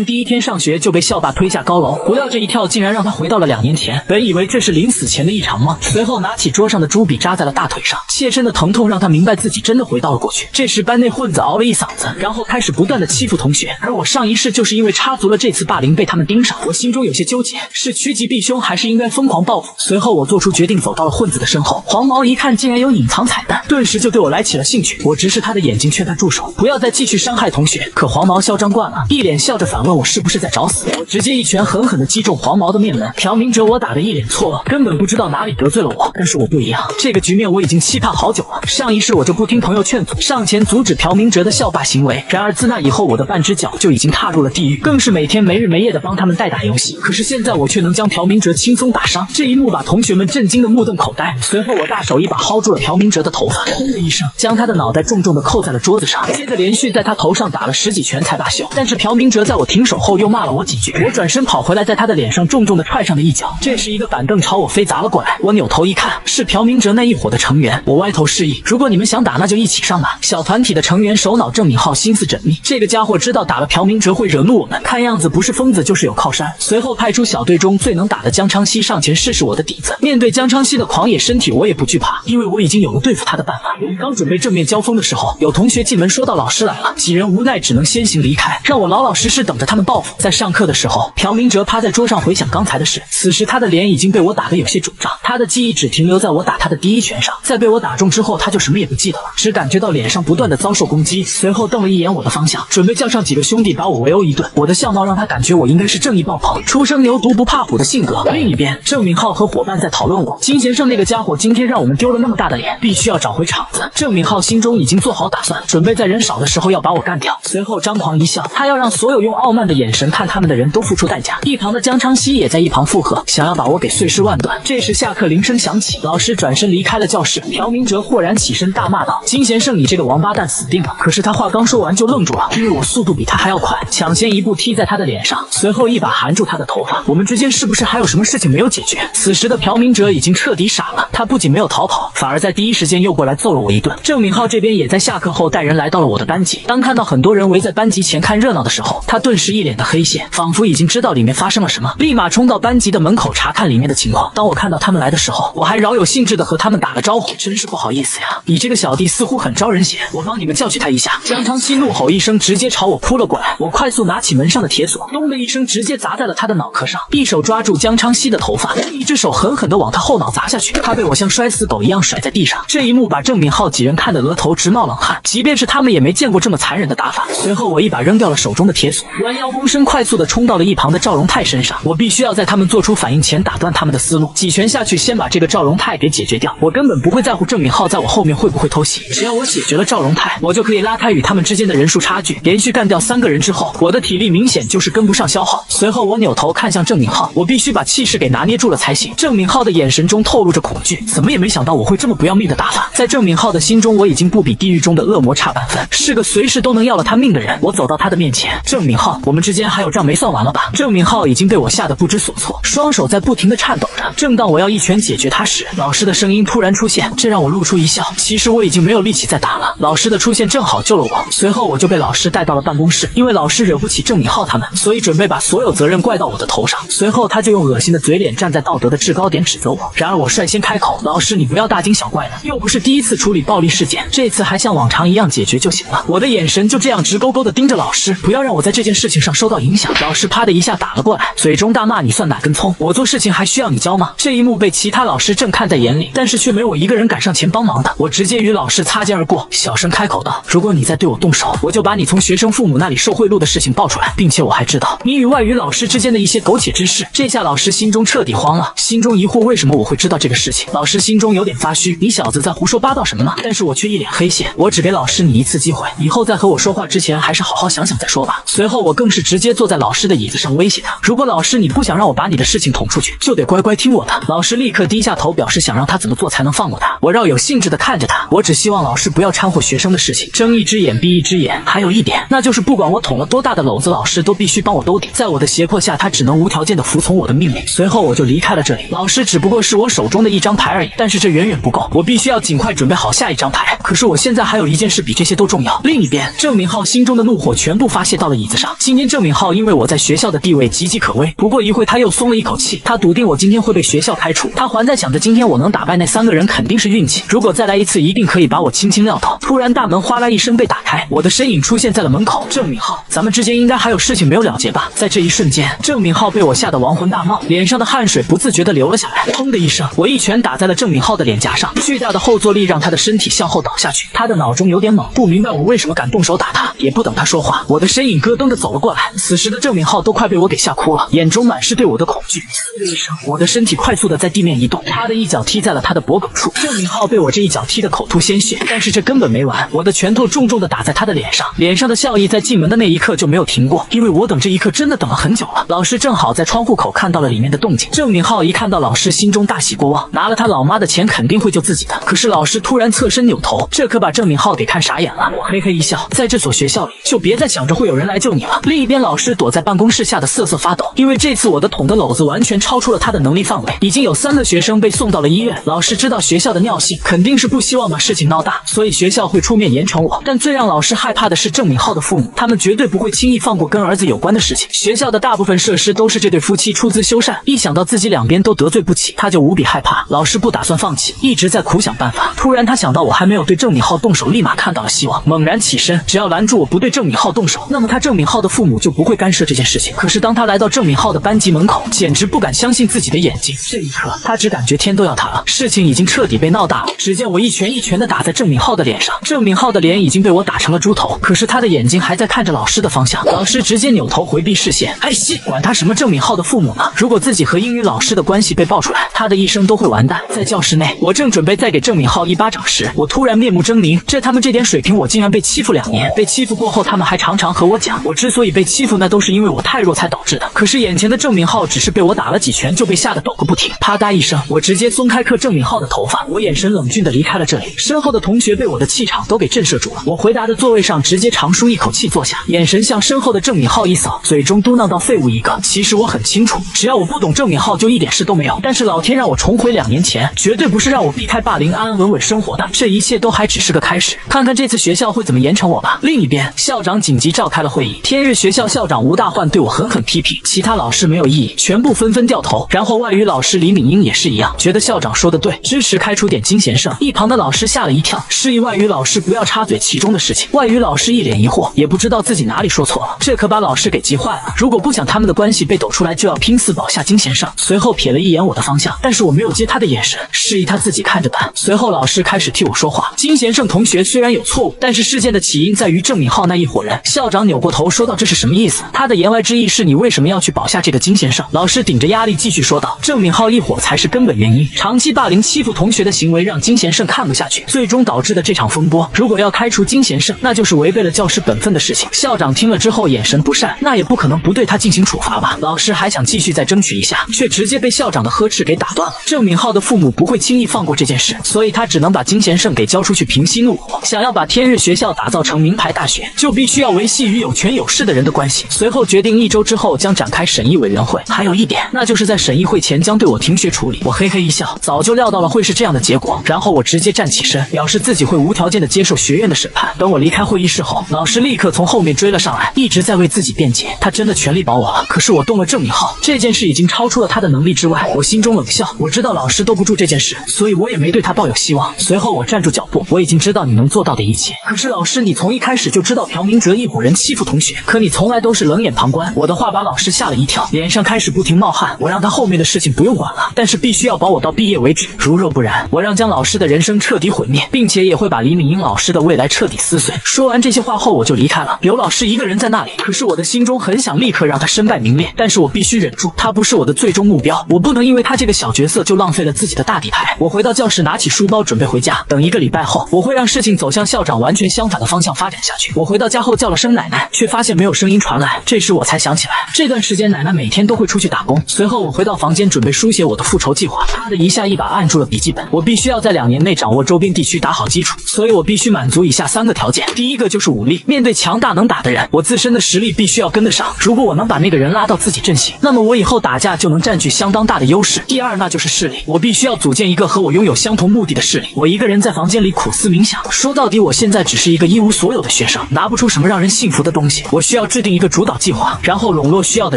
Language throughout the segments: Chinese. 人第一天上学就被校霸推下高楼，不料这一跳竟然让他回到了2年前。本以为这是临死前的一场梦，随后拿起桌上的朱笔扎在了大腿上，切身的疼痛让他明白自己真的回到了过去。这时班内混子嗷了一嗓子，然后开始不断的欺负同学。而我上一世就是因为插足了这次霸凌被他们盯上，我心中有些纠结，是趋吉避凶还是应该疯狂报复？随后我做出决定，走到了混子的身后。黄毛一看竟然有隐藏彩蛋，顿时就对我来起了兴趣。我直视他的眼睛，劝他住手，不要再继续伤害同学。可黄毛嚣张惯了，一脸笑着反问我是不是在找死。我直接一拳狠狠的击中黄毛的面门，朴明哲我打得一脸错愕，根本不知道哪里得罪了我。但是我不一样，这个局面我已经期盼好久了。上一世我就不听朋友劝阻，上前阻止朴明哲的校霸行为。然而自那以后，我的半只脚就已经踏入了地狱，更是每天没日没夜的帮他们代打游戏。可是现在我却能将朴明哲轻松打伤，这一幕把同学们震惊的目瞪口呆。随后我大手一把薅住了朴明哲的头发，轰的一声，将他的脑袋重重的扣在了桌子上，接着连续在他头上打了10几拳才罢休。但是朴明哲在我停手后又骂了我几句，我转身跑回来，在他的脸上重重的踹上了一脚。这时一个板凳朝我飞砸了过来，我扭头一看，是朴明哲那一伙的成员。我歪头示意，如果你们想打那就一起上吧。小团体的成员首脑郑敏浩心思缜密，这个家伙知道打了朴明哲会惹怒我们，看样子不是疯子就是有靠山。随后派出小队中最能打的江昌熙上前试试我的底子。面对江昌熙的狂野身体我也不惧怕，因为我已经有了对付他的办法。刚准备正面交锋的时候，有同学进门说到老师来了，几人无奈只能先行离开，让我老老实实等着他们报复。在上课的时候，朴明哲趴在桌上回想刚才的事，此时他的脸已经被我打得有些肿胀，他的记忆只停留在我打他的第1拳上，在被我打中之后他就什么也不记得了，只感觉到脸上不断的遭受攻击。随后瞪了一眼我的方向，准备叫上几个兄弟把我围殴一顿。我的相貌让他感觉我应该是正义爆棚，初生牛犊不怕虎的性格。另一边，郑敏浩和伙伴在讨论我，金贤胜那个家伙今天让我们丢了那么大的脸，必须要找回场子。郑敏浩心中已经做好打算，准备在人少的时候要把我干掉。随后张狂一笑，他要让所有用傲慢的眼神看他们的人都付出代价。一旁的江昌熙也在一旁附和，想要把我给碎尸万段。这时下课铃声响起，老师转身离开了教室。朴明哲豁然起身大骂道：“金贤胜，你这个王八蛋死定了！”可是他话刚说完就愣住了，因为我速度比他还要快，抢先一步踢在他的脸上，随后一把含住他的头发。我们之间是不是还有什么事情没有解决？此时的朴明哲已经彻底傻了，他不仅没有逃跑，反而在第一时间又过来揍了我一顿。郑敏浩这边也在下课后带人来到了我的班级，当看到很多人围在班级前看热闹的时候，他顿时一脸的黑线，仿佛已经知道里面发生了什么，立马冲到班级的门口查看里面的情况。当我看到他们来的时候，我还饶有兴致的和他们打了招呼，真是不好意思呀，你这个小弟似乎很招人嫌，我帮你们教训他一下。江昌熙怒吼一声，直接朝我扑了过来，我快速拿起门上的铁锁，咚的一声直接砸在了他的脑壳上，一手抓住江昌熙的头发，一只手狠狠的往他后脑砸下去，他被我像摔死狗一样甩在地上。这一幕把郑敏浩几人看得额头直冒冷汗，即便是他们也没见过这么残忍的打法。随后我一把扔掉了手中的铁锁，弯腰躬身快速的冲到了一旁的赵荣泰身上，我必须要在他们做出反应前打断他们的思路，几拳下去先把这个赵荣泰给解决掉。我根本不会在乎郑敏浩在我后面会不会偷袭，只要我解决了赵荣泰，我就可以拉开与他们之间的人数差距。连续干掉3个人之后，我的体力明显就是跟不上消耗。随后我扭头看向郑敏浩，我必须把气势给拿捏住了才行。郑敏浩的眼神中透露着恐惧，怎么也没想到我会这么不要命的打法。在郑敏浩的心中，我已经不比地狱中的恶魔差半分，是个随时都能要了他命的人。我走到他的面前，郑敏浩，我们之间还有账没算完了吧？郑敏浩已经被我吓得不知所措，双手在不停的颤抖着。正当我要一拳解决他时，老师的声音突然出现，这让我露出一笑。其实我已经没有力气再打了，老师的出现正好救了我。随后我就被老师带到了办公室，因为老师惹不起郑敏浩他们，所以准备把所有责任怪到我的头上。随后他就用恶心的嘴脸站在道德的制高点指责我。然而我率先开口，老师你不要大惊小怪了，又不是第一次处理暴力事件，这次还像往常一样解决就行了。我的眼神就这样直勾勾的盯着老师，不要让我在这件事情上受到影响。老师啪的一下打了过来，嘴中大骂你算哪根葱，我做事情还需要你教吗？这一幕被其他老师正看在眼里，但是却没有我一个人赶上前帮忙的。我直接与老师擦肩而过，小声开口道，如果你再对我动手，我就把你从学生父母那里受贿赂的事情爆出来，并且我还知道你与外语老师之间的一些苟且之事。这下老师心中彻底慌了，心中疑惑为什么我会知道这个事情。老师心中有点发虚，你小子在胡说八道什么呢？但是我却一脸黑线，我只给老师你一次机会，以后在和我说话之前还是好好想想再说吧。随后我更是直接坐在老师的椅子上威胁他，如果老师你不想让我把你的事情捅出去，就得乖乖听我的。老师立刻低下头，表示想让他怎么做才能放过他。我饶有兴致的看着他，我只希望老师不要掺和学生的事情，睁一只眼闭一只眼。还有一点，那就是不管我捅了多大的篓子，老师都必须帮我兜底。在我的胁迫下，他只能无条件的服从我的命令。随后我就离开了这里。老师只不过是我手中的一张牌而已，但是这远远不够，我必须要尽快准备好下一张牌。可是我现在还有一件事比这些都重要。另一边，郑敏浩心中的怒火全部发泄到了椅子上，今天郑敏镐因为我在学校的地位岌岌可危，不过一会他又松了一口气。他笃定我今天会被学校开除，他还在想着今天我能打败那三个人肯定是运气，如果再来一次一定可以把我轻轻撂倒。突然大门哗啦一声被打开，我的身影出现在了门口。郑敏镐，咱们之间应该还有事情没有了结吧？在这一瞬间，郑敏镐被我吓得亡魂大冒，脸上的汗水不自觉地流了下来。砰的一声，我一拳打在了郑敏镐的脸颊上，巨大的后坐力让他的身体向后倒下去。他的脑中有点懵，不明白我为什么敢动手打他。也不等他说话，我的身影咯噔地走了过来。此时的郑敏镐都快被我给吓哭了，眼中满是对我的恐惧。呲的一声，我的身体快速地在地面移动，他的一脚踢在了他的脖颈处。郑敏镐被我这一脚踢得口吐鲜血，但是这根本没完，我的拳头重重地打在他的脸上，脸上的笑意在进门的那一刻就没有停过，因为我等这一刻真的等了很久了。老师正好在窗户口看到了里面的动静，郑敏镐一看到老师心中大喜过望，拿了他老妈的钱肯定会救自己的。可是老师突然侧身扭头，这可把郑敏镐给看傻眼了。我嘿嘿一笑，在这所学校里就别再想着会有人来救你了。另一边老师躲在办公室下的瑟瑟发抖，因为这次我的捅的篓子完全超出了他的能力范围，已经有3个学生被送到了医院。老师知道学校的尿性，肯定是不希望把事情闹大，所以学校会出面严惩我。但最让老师害怕的是郑敏镐的父母，他们绝对不会轻易放过跟儿子有关的事情。学校的大部分设施都是这对夫妻出资修缮，一想到自己两边都得罪不起，他就无比害怕。老师不打算放弃，一直在苦想办法。突然他想到我还没有对郑敏镐动手，立马看到了希望，猛然起身，只要拦住我不对郑敏镐动手，那么他郑敏镐的父母就不会干涉这件事情。可是当他来到郑敏镐的班级门口，简直不敢相信自己的眼睛。这一刻他只感觉天都要塌了，事情已经彻底被闹大了。只见我一拳一拳地打在郑敏镐的脸上，郑敏镐的脸已经被我打成了猪头，可是他的眼睛还在看着老师的方向。老师直接扭头回避视线，哎西，管他什么郑敏镐的父母呢，如果自己和英语老师的关系被爆出来，他的一生都会完蛋。在教室内，我正准备再给郑敏镐一巴掌时，我突然面目狰狞，他们这点水平我竟然被欺负2年。被欺负过后他们还常常和我讲，我之所以被欺负那都是因为我太弱才导致的。可是眼前的郑敏镐只是被我打了几拳就被吓得抖个不停。啪嗒一声，我直接松开克郑敏镐的头发，我眼神冷峻地离开了这里。身后的同学被我的气场都给震慑住了，我回答的座位上直接长舒一口气坐下，眼神向身后的郑敏镐一扫，嘴中嘟囔到废物一个。其实我很清楚，只要我不懂郑敏镐就一点事都没有，但是老天让我重回2年前，绝对不是让我避开霸凌安安稳稳生活的，这一切都还只是个开始。看看这次学校会怎么严惩我吧。另一边，校长紧急召开了会议。天日学校校长吴大焕对我狠狠批评，其他老师没有异议，全部纷纷掉头。然后外语老师李敏英也是一样，觉得校长说的对，支持开除点金贤胜。一旁的老师吓了一跳，示意外语老师不要插嘴其中的事情。外语老师一脸疑惑，也不知道自己哪里说错了，这可把老师给急坏了。如果不想他们的关系被抖出来，就要拼死保下金贤胜。随后瞥了一眼我的方向，但是我没有接他的眼神，示意他自己看着办。随后老师开始替我说话，金贤胜同学虽然有错误，但是事件的起因在于郑敏镐那一伙人。校长扭过头说道，这是什么意思？他的言外之意是你为什么要去保下这个金先生？老师顶着压力继续说道，郑敏镐一伙才是根本原因，长期霸凌欺负同学的行为让金先生看不下去，最终导致的这场风波，如果要开除金先生，那就是违背了教师本分的事情。校长听了之后眼神不善，那也不可能不对他进行处罚吧。老师还想继续再争取一下，却直接被校长的呵斥给打断了。郑敏镐的父母不会轻易放过这件事，所以他只能把金先生给交出去平息怒火。想要把天日学校打造成名牌大学，就必须要维系与有权有势的人的关系。随后决定1周之后将展开审议委员会，还有一点，那就是在审议会前将对我停学处理。我嘿嘿一笑，早就料到了会是这样的结果。然后我直接站起身，表示自己会无条件的接受学院的审判。等我离开会议室后，老师立刻从后面追了上来，一直在为自己辩解，他真的全力保我了。可是我动了郑敏镐，这件事已经超出了他的能力之外。我心中冷笑，我知道老师兜不住这件事，所以我也没对他抱有希望。随后我站住脚步，我已经知道你能做到的一切。可是老师，你从一开始就知道朴明哲一伙人欺负同学，可你从来都是冷眼旁观。我的话把老师吓了一跳，脸上开始不停冒汗。我让他后面的事情不用管了，但是必须要保我到毕业为止，如若不然，我让将老师的人生彻底毁灭，并且也会把李敏英老师的未来彻底撕碎。说完这些话后我就离开了，刘老师一个人在那里。可是我的心中很想立刻让他身败名裂，但是我必须忍住，他不是我的最终目标，我不能因为他这个小角色就浪费了自己的大底牌。我回到教室，拿起书包准备回家。等1个礼拜后，我会让事情走向校长完全相反的方向发展下去。我回到家后叫了声奶奶，却发现没有声音传来。这时我才想起来，这段时间奶奶每天都会出去打工。随后我回到房间准备书写我的复仇计划，啪的一下一把按住了笔记本。我必须要在2年内掌握周边地区打好基础，所以我必须满足以下3个条件。第一个就是武力，面对强大能打的人，我自身的实力必须要跟得上。如果我能把那个人拉到自己阵型，那么我以后打架就能占据相当大的优势。第二那就是势力，我必须要组建一个和我拥有相同目的的势力。我一个人在房间里苦思冥想，说到底我现在只是一个一无所有的学生，拿不出什么让人信服的东西。我需要制定一个主导计划，然后笼络需要的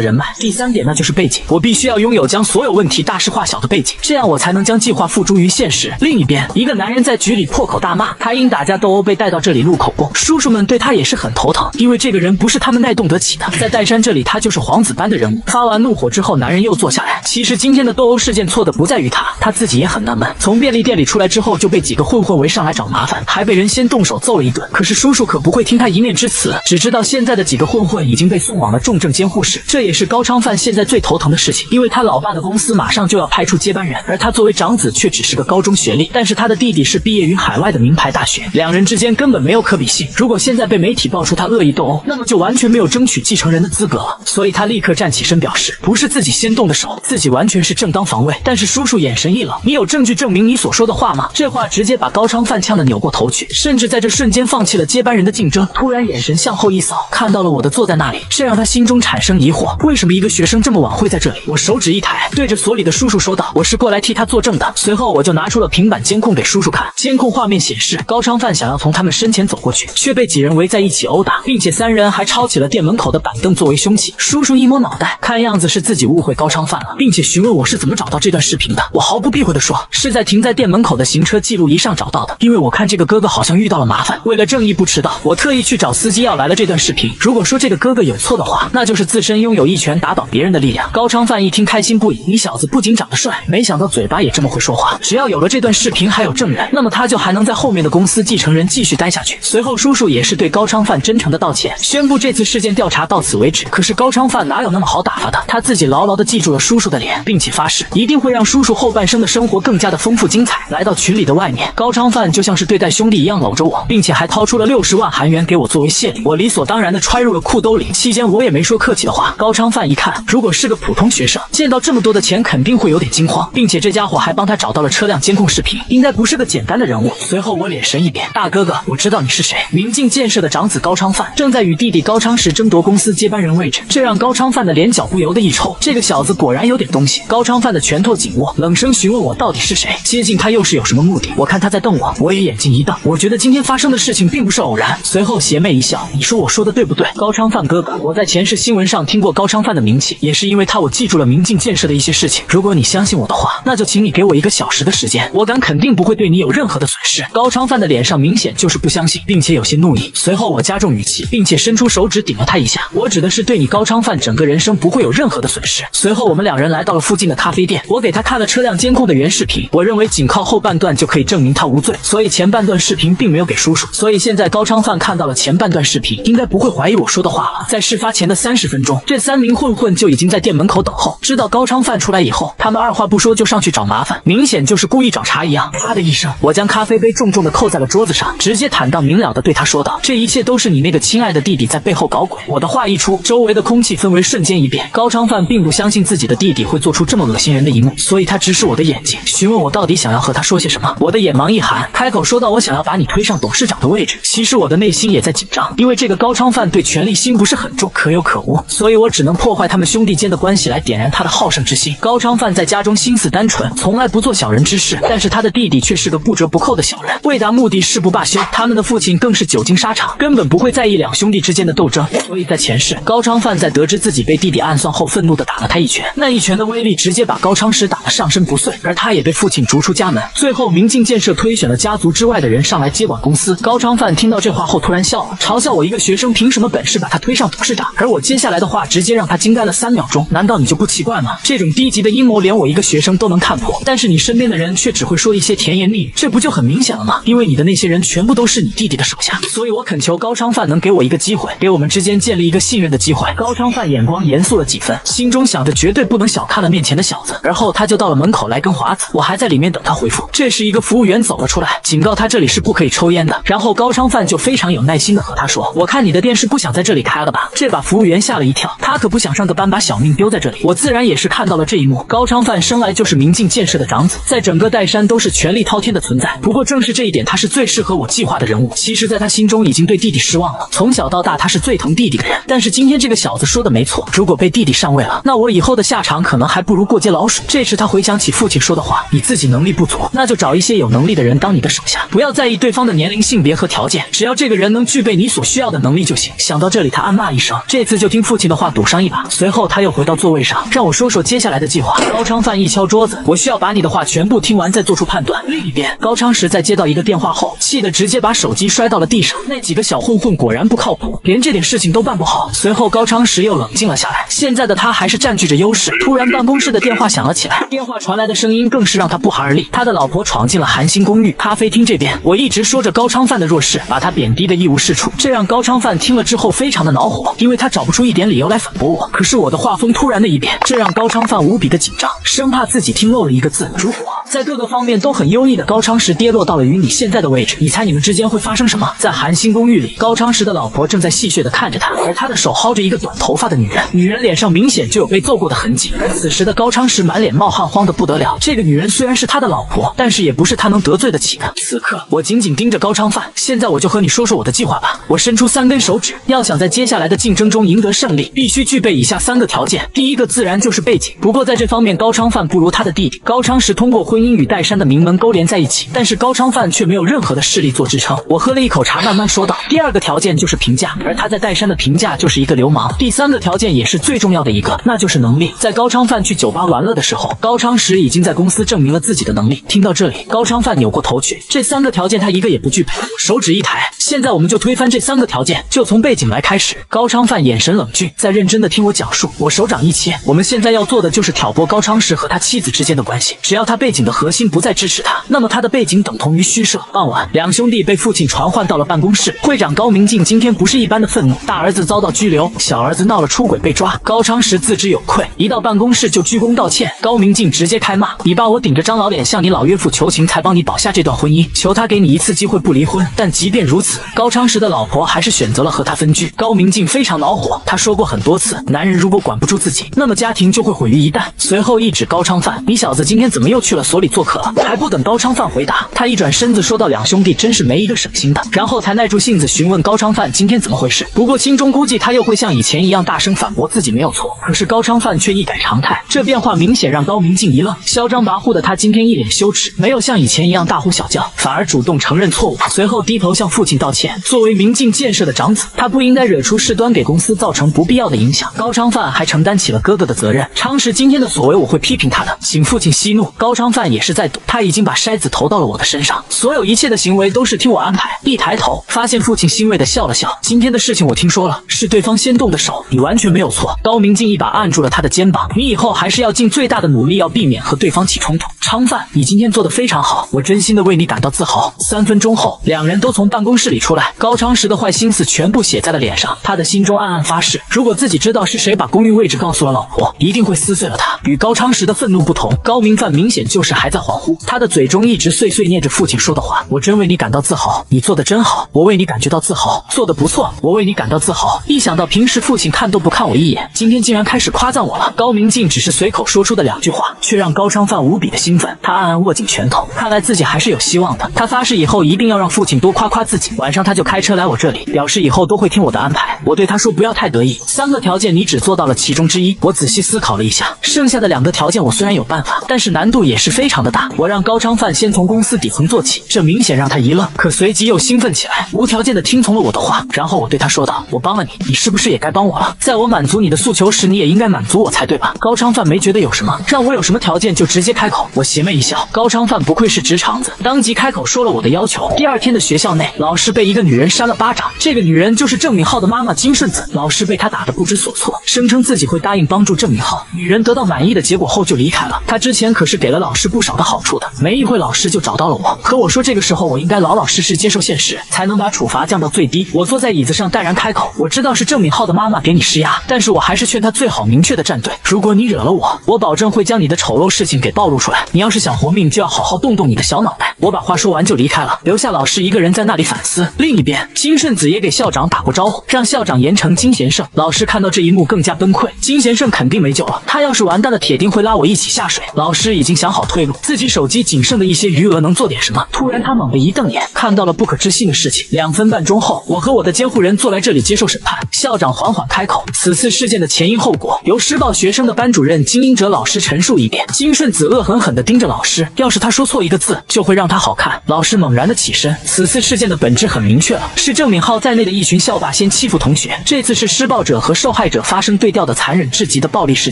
人脉。第三点，那就是背景，我必须要拥有将所有问题大事化小的背景，这样我才能将计划付诸于现实。另一边，一个男人在局里破口大骂，他因打架斗殴被带到这里录口供，叔叔们对他也是很头疼，因为这个人不是他们带动得起的。在岱山这里，他就是皇子般的人物。发完怒火之后，男人又坐下来。其实今天的斗殴事件错的不在于他，他自己也很纳闷。从便利店里出来之后，就被几个混围上来找麻烦，还被人先动手揍了一顿。可是叔叔可不会听他一面之词，只知道现在的几个混已经被送往了重症监护室。这也是高昌范现在最头疼的事情，因为他老爸的公司马上就要派出接班人，而他作为长子却只是个高中学历，但是他的弟弟是毕业于海外的名牌大学，两人之间根本没有可比性。如果现在被媒体爆出他恶意斗殴，那么就完全没有争取继承人的资格了。所以他立刻站起身表示，不是自己先动的手，自己完全是正当防卫。但是叔叔眼神一冷，你有证据证明你所说的话吗？这话直接把高昌范呛得扭过头去，甚至在这瞬间放弃了接班人的竞争。突然眼神向后一扫，看到了我的坐在那里，这让他心中产生疑惑，为什么一个学生这么晚会在这里？我手指一抬，对着所里的叔叔说道，我是过来替他作证的。随后我就拿出了平板监控给叔叔看，监控画面显示，高昌范想要从他们身前走过去，却被几人围在一起殴打，并且三人还抄起了店门口的板凳作为凶器。叔叔一摸脑袋，看样子是自己误会高昌范了，并且询问我是怎么找到这段视频的。我毫不避讳地说，是在停在店门口的行车记录仪上找到的，因为我看这个哥哥好像遇到了麻烦，为了正义不迟到，我特意去找司机要来了这段视频。如果说这个哥哥有错的话，那就是自身拥有一拳打倒别人的力量。高昌范一听开心不已，你小子不仅长得帅，没想到嘴巴也这么会说话，只要有了这段视频还有证人，那么他就还能在后面的公司继承人继续待下去。随后叔叔也是对高昌范真诚的道歉，宣布这次事件调查到此为止。可是高昌范哪有那么好打发的，他自己牢牢地记住了叔叔的脸，并且发誓一定会让叔叔后半生的生活更加的丰富精彩。来到群里的外面，高昌范就像是对待兄弟一样搂着我，并且还掏出了60万韩元给我作为谢礼，我理所当然地揣入了裤兜里。期间我也没说客气的话。高昌范一看，如果是个普通学生，见到这么多的钱肯定会有点惊慌，并且这家伙还帮他找到了车辆监控视频，应该不是个简单的人物。随后我脸神一变，大哥哥，我知道你是谁。明镜建设的长子高昌范正在与弟弟高昌石争夺公司接班人位置，这让高昌范的脸角不由得一抽，这个小子果然有点东西。高昌范的拳头紧握，冷声询问我到底是谁，接近他又是有什么目的？我看他在瞪我，我也眼睛一瞪，我觉得今天发生的事情并不是偶然。随后邪魅一笑，你说我说的对不对？高昌范哥哥，我在前世新闻上听过高昌范的名气，也是因为他我记住了明镜建设的一些事情。如果你相信我的话，那就请你给我1个小时的时间，我敢肯定不会对你有任何的损失。高昌范的脸上明显就是不相信，并且有些怒意。随后我加重语气，并且伸出手指顶了他一下，我指的是对你高昌范整个人生不会有任何的损失。随后我们两人来到了附近的咖啡店，我给他看了车辆监控的原视频，我认为仅靠后半段就可以证明他无罪，所以前半段视频并没有给叔叔。所以现在高昌范看到了前半段视频，应该不会怀疑我说的话了。在事发前的30分钟，这3名混就已经在店门口等候，知道高昌范出来以后，他们二话不说就上去找麻烦，明显就是故意找茬一样。啪的一声，我将咖啡杯重重的扣在了桌子上，直接坦荡明了的对他说道，这一切都是你那个亲爱的弟弟在背后搞鬼。我的话一出，周围的空气氛围瞬间一变。高昌范并不相信自己的弟弟会做出这么恶心人的一幕，所以他直视我的眼睛，询问我到底想要和他说些什么。我的眼盲一寒，开口说到我想要把你推上董事长的位置。其实我的内心也在紧张，因为这个高昌范对权力心不是很重，可有可无，所以我只能破坏他们兄弟间的关系来点燃他的好胜之心。高昌范在家中心思单纯，从来不做小人之事，但是他的弟弟却是个不折不扣的小人，为达目的誓不罢休。他们的父亲更是久经沙场，根本不会在意两兄弟之间的斗争。所以在前世，高昌范在得知自己被弟弟暗算后，愤怒地打了他一拳，那一拳的威力直接把高昌石打得上身不碎，而他也被父亲逐出家门。最后明镜建设推选了家族之外的人上来接管公司。高昌范听到这话后突然笑了，嘲笑我一个学生凭什么本事把他推上董事长，而我接下来的话直接让他惊呆了3秒钟，难道你就不奇怪吗？这种低级的阴谋连我一个学生都能看破，但是你身边的人却只会说一些甜言蜜语，这不就很明显了吗？因为你的那些人全部都是你弟弟的手下。所以我恳求高昌范能给我一个机会，给我们之间建立一个信任的机会。高昌范眼光严肃了几分，心中想着绝对不能小看了面前的小子。而后他就到了门口来跟华子，我还在里面等他回复。这时一个服务员走了出来，警告他这里是不可以抽烟的。然后高昌范就非常有耐心的和他说，我看你的店是不想在这里开了吧？这把服务员吓了一跳，他可不想上个班把小命丢在这里。我自然也是看到了这一幕。高昌范生来就是明镜建设的长子，在整个岱山都是权力滔天的存在，不过正是这一点，他是最适合我计划的人物。其实在他心中已经对弟弟失望了，从小到大他是最疼弟弟的人，但是今天这个小子说的没错，如果被弟弟上位了，那我以后的下场可能还不如过街老鼠。这时他回想起父亲说的话，你自己能力不足，那就找一些有能力的人当你的手下，不要在意对方的年龄、性别和条件，只要这个人能具备你所需要的能力就行。想到到这里，他暗骂一声，这次就听父亲的话赌上一把。随后他又回到座位上，让我说说接下来的计划。高昌饭一敲桌子，我需要把你的话全部听完再做出判断。另一边，高昌时在接到一个电话后，气得直接把手机摔到了地上。那几个小混混果然不靠谱，连这点事情都办不好。随后高昌时又冷静了下来，现在的他还是占据着优势。突然，办公室的电话响了起来，电话传来的声音更是让他不寒而栗。他的老婆闯进了韩星公寓。咖啡厅这边，我一直说着高昌饭的弱势，把他贬低的一无是处，这让高昌饭听了之后非常的恼火，因为他找不出一点理由来反驳我。可是我的话锋突然的一变，这让高昌饭无比的紧张，生怕自己听漏了一个字。如果在各个方面都很优异的高昌时跌落到了与你现在的位置，你猜你们之间会发生什么？在韩星公寓里，高昌时的老婆正在戏谑的看着他，而他的手薅着一个短头发的女人，女人脸上明显就有被揍过的痕迹。而此时的高昌时满脸冒汗，慌得不得了。这个女人虽然是他的老婆，但是也不是他能得罪得起的。此刻我紧紧盯着高昌饭，现在我就和你说说我的计划吧。我伸出3根手指，要想在接下来的竞争中赢得胜利，必须具备以下3个条件。第一个自然就是背景，不过在这方面高昌范不如他的弟弟。高昌时通过婚姻与代山的名门勾连在一起，但是高昌范却没有任何的势力做支撑。我喝了一口茶，慢慢说道。第二个条件就是评价，而他在代山的评价就是一个流氓。第3个条件也是最重要的一个，那就是能力。在高昌范去酒吧玩乐的时候，高昌时已经在公司证明了自己的能力。听到这里，高昌范扭过头去，这3个条件他一个也不具备。手指一抬，现在我们就推翻这3个条件，就从背景来开始。高昌范眼神冷峻，在认真的听我讲述。我手掌一切，我们现在要做的就是挑拨高昌时和他妻子之间的关系。只要他背景的核心不再支持他，那么他的背景等同于虚设。傍晚，两兄弟被父亲传唤到了办公室。会长高明进今天不是一般的愤怒，大儿子遭到拘留，小儿子闹了出轨被抓。高昌时自知有愧，一到办公室就鞠躬道歉。高明进直接开骂：“你爸我顶着张老脸向你老岳父求情，才帮你保下这段婚姻，求他给你一次机会不离婚。”但即便如此，高昌时的老婆还是选择了和他分居。高明进非常恼火，他说过很多次，男人如果管不住自己，那么家庭就会毁于一旦。随后一指高昌范：“你小子今天怎么又去了所里做客了？”还不等高昌范回答，他一转身子说到：“两兄弟真是没一个省心的。”然后才耐住性子询问高昌范今天怎么回事。不过心中估计他又会像以前一样大声反驳自己没有错。可是高昌范却一改常态，这变化明显让高明进一愣。嚣张跋扈的他今天一脸羞耻，没有像以前一样大呼小叫，反而主动承认错误，随后低头向父亲道歉。作为明镜建设的长子，他不应该惹出事端，给公司造成不必要的影响。高昌范还承担起了哥哥的责任。昌时今天的所为，我会批评他的，请父亲息怒。高昌范也是在赌，他已经把筛子投到了我的身上，所有一切的行为都是听我安排。一抬头，发现父亲欣慰的笑了笑。今天的事情我听说了，是对方先动的手，你完全没有错。高明进一把按住了他的肩膀，你以后还是要尽最大的努力，要避免和对方起冲突。昌范，你今天做得非常好，我真心的为你感到自豪。3分钟后，两人都从办公室里出来，高昌时的坏心思全部写在了脸上。他的心中暗暗发誓，如果自己知道是谁把公寓位置告诉了老婆，一定会撕碎了他。与高昌时的愤怒不同，高明范明显就是还在恍惚，他的嘴中一直碎碎念着父亲说的话：“我真为你感到自豪，你做得真好，我为你感觉到自豪，做得不错，我为你感到自豪。”一想到平时父亲看都不看我一眼，今天竟然开始夸赞我了。高明进只是随口说出的2句话，却让高昌范无比的兴奋。他暗暗握紧拳头，看来自己还是有希望的。他发誓以后一定要让父亲多夸夸自己。晚上他就开车来我这里，表示以后都会听我的安排。我对他说不要太得意，3个条件你只做到了其中之一。我仔细思考了一下，剩下的2个条件我虽然有办法，但是难度也是非常的大。我让高昌范先从公司底层做起，这明显让他一愣，可随即又兴奋起来，无条件的听从了我的话。然后我对他说道：“我帮了你，你是不是也该帮我了？在我满足你的诉求时，你也应该满足我才对吧？”高昌范没觉得有什么，让我有什么条件就直接开口。我邪魅一笑，高昌范不愧是直肠子，当即开口说了我的要求。第2天的学校内，老师被一个女人扇了巴掌，这个女人就是郑敏浩的妈妈金顺子。老师被她打得不知所措，声称自己会答应帮助郑敏浩。女人得到满意的结果后就离开了。她之前可是给了老师不少的好处的。没一会老师就找到了我，和我说这个时候我应该老老实实接受现实，才能把处罚降到最低。我坐在椅子上淡然开口，我知道是郑敏浩的妈妈给你施压，但是我还是劝她最好明确的站队。如果你惹了我，我保证会将你的丑陋事情给暴露出来，你要是想活命，就要好好动动你的小脑袋。我把话说完就离开了，留下老师一个人在那里反思。另一边，金顺子也给校长打过招呼，让校长严惩金贤胜。老师看到这一幕更加崩溃，金贤胜肯定没救了，他要是完蛋了，铁定会拉我一起下水。老师已经想好退路，退路，自己手机仅剩的一些余额能做点什么？突然，他猛地一瞪眼，看到了不可置信的事情。2分半钟后，我和我的监护人坐来这里接受审判。校长缓缓开口，此次事件的前因后果由施暴学生的班主任金英哲老师陈述一遍。金顺子恶狠狠地盯着老师，要是他说错一个字，就会让他好看。老师猛然的起身，此次事件的本质很明确了，是郑敏浩在内的一群校霸先欺负同学，这次是施暴者和受害者发生对调的残忍至极的暴力事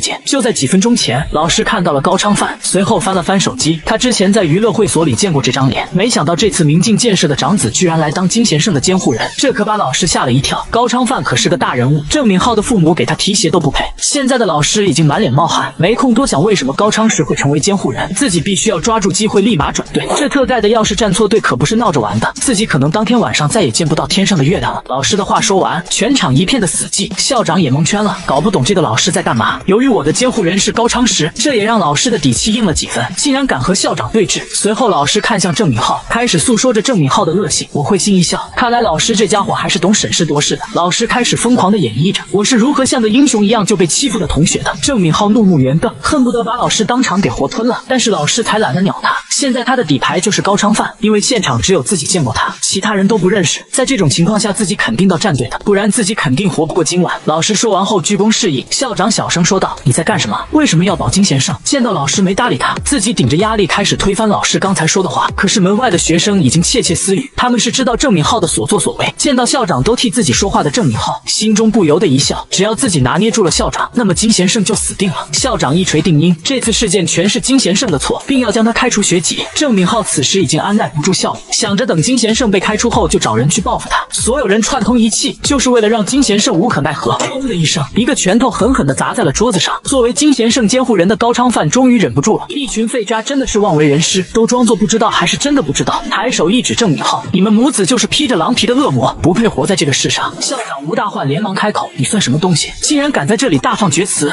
件。就在几分钟前，老师看到了高昌范，随后翻了翻手机，他之前在娱乐会所里见过这张脸，没想到这次明镜建设的长子居然来当金贤胜的监护人，这可把老师吓了一跳。高昌范可是个大人物，郑敏浩的父母给他提鞋都不配。现在的老师已经满脸冒汗，没空多想为什么高昌石会成为监护人，自己必须要抓住机会立马转队。这特盖的要是站错队可不是闹着玩的，自己可能当天晚上再也见不到天上的月亮了。老师的话说完，全场一片的死寂，校长也蒙圈了，搞不懂这个老师在干嘛。由于我的监护人是高昌石，这也让老师的底气硬了几分，竟然敢和校长对峙。随后老师看向郑敏浩，开始诉说着郑敏浩的恶性。我会心一笑，看来老师这家伙还是懂审时度势的。老师开始疯狂的演绎着我是如何像个英雄一样就被欺负的同学的。郑敏浩怒目圆瞪，恨不得把老师当场给活吞了，但是老师才懒得鸟他。现在他的底牌就是高昌范，因为现场只有自己见过他，其他人都不认识，在这种情况下自己肯定到站队的，不然自己肯定活不过今晚。老师说完后鞠躬示意，校长小声说道，你在干什么？为什么要保金先生？见到老师没搭理他，自己顶着压力开始推翻老师刚才说的话。可是门外的学生已经窃窃私语，他们是知道郑敏浩的所作所为，见到校长都替自己说话的郑敏浩心中不由得一笑，只要自己拿捏住了校长，那么金贤胜就死定了。校长一锤定音，这次事件全是金贤胜的错，并要将他开除学籍。郑敏浩此时已经按耐不住笑意，想着等金贤胜被开除后就找人去报复他，所有人串通一气就是为了让金贤胜无可奈何。轰的一声，一个拳头狠狠地砸在了桌子上。作为金贤胜监护人的高昌范终于忍不住了，一群废渣真的是妄为人师，都装作不知道还是真的不知道，抬手一指郑敏浩，你们母子就是披着狼皮的恶魔，不配活在这个世上。校长吴大焕连忙开口，你算什么东西，竟然敢在这里大放厥词，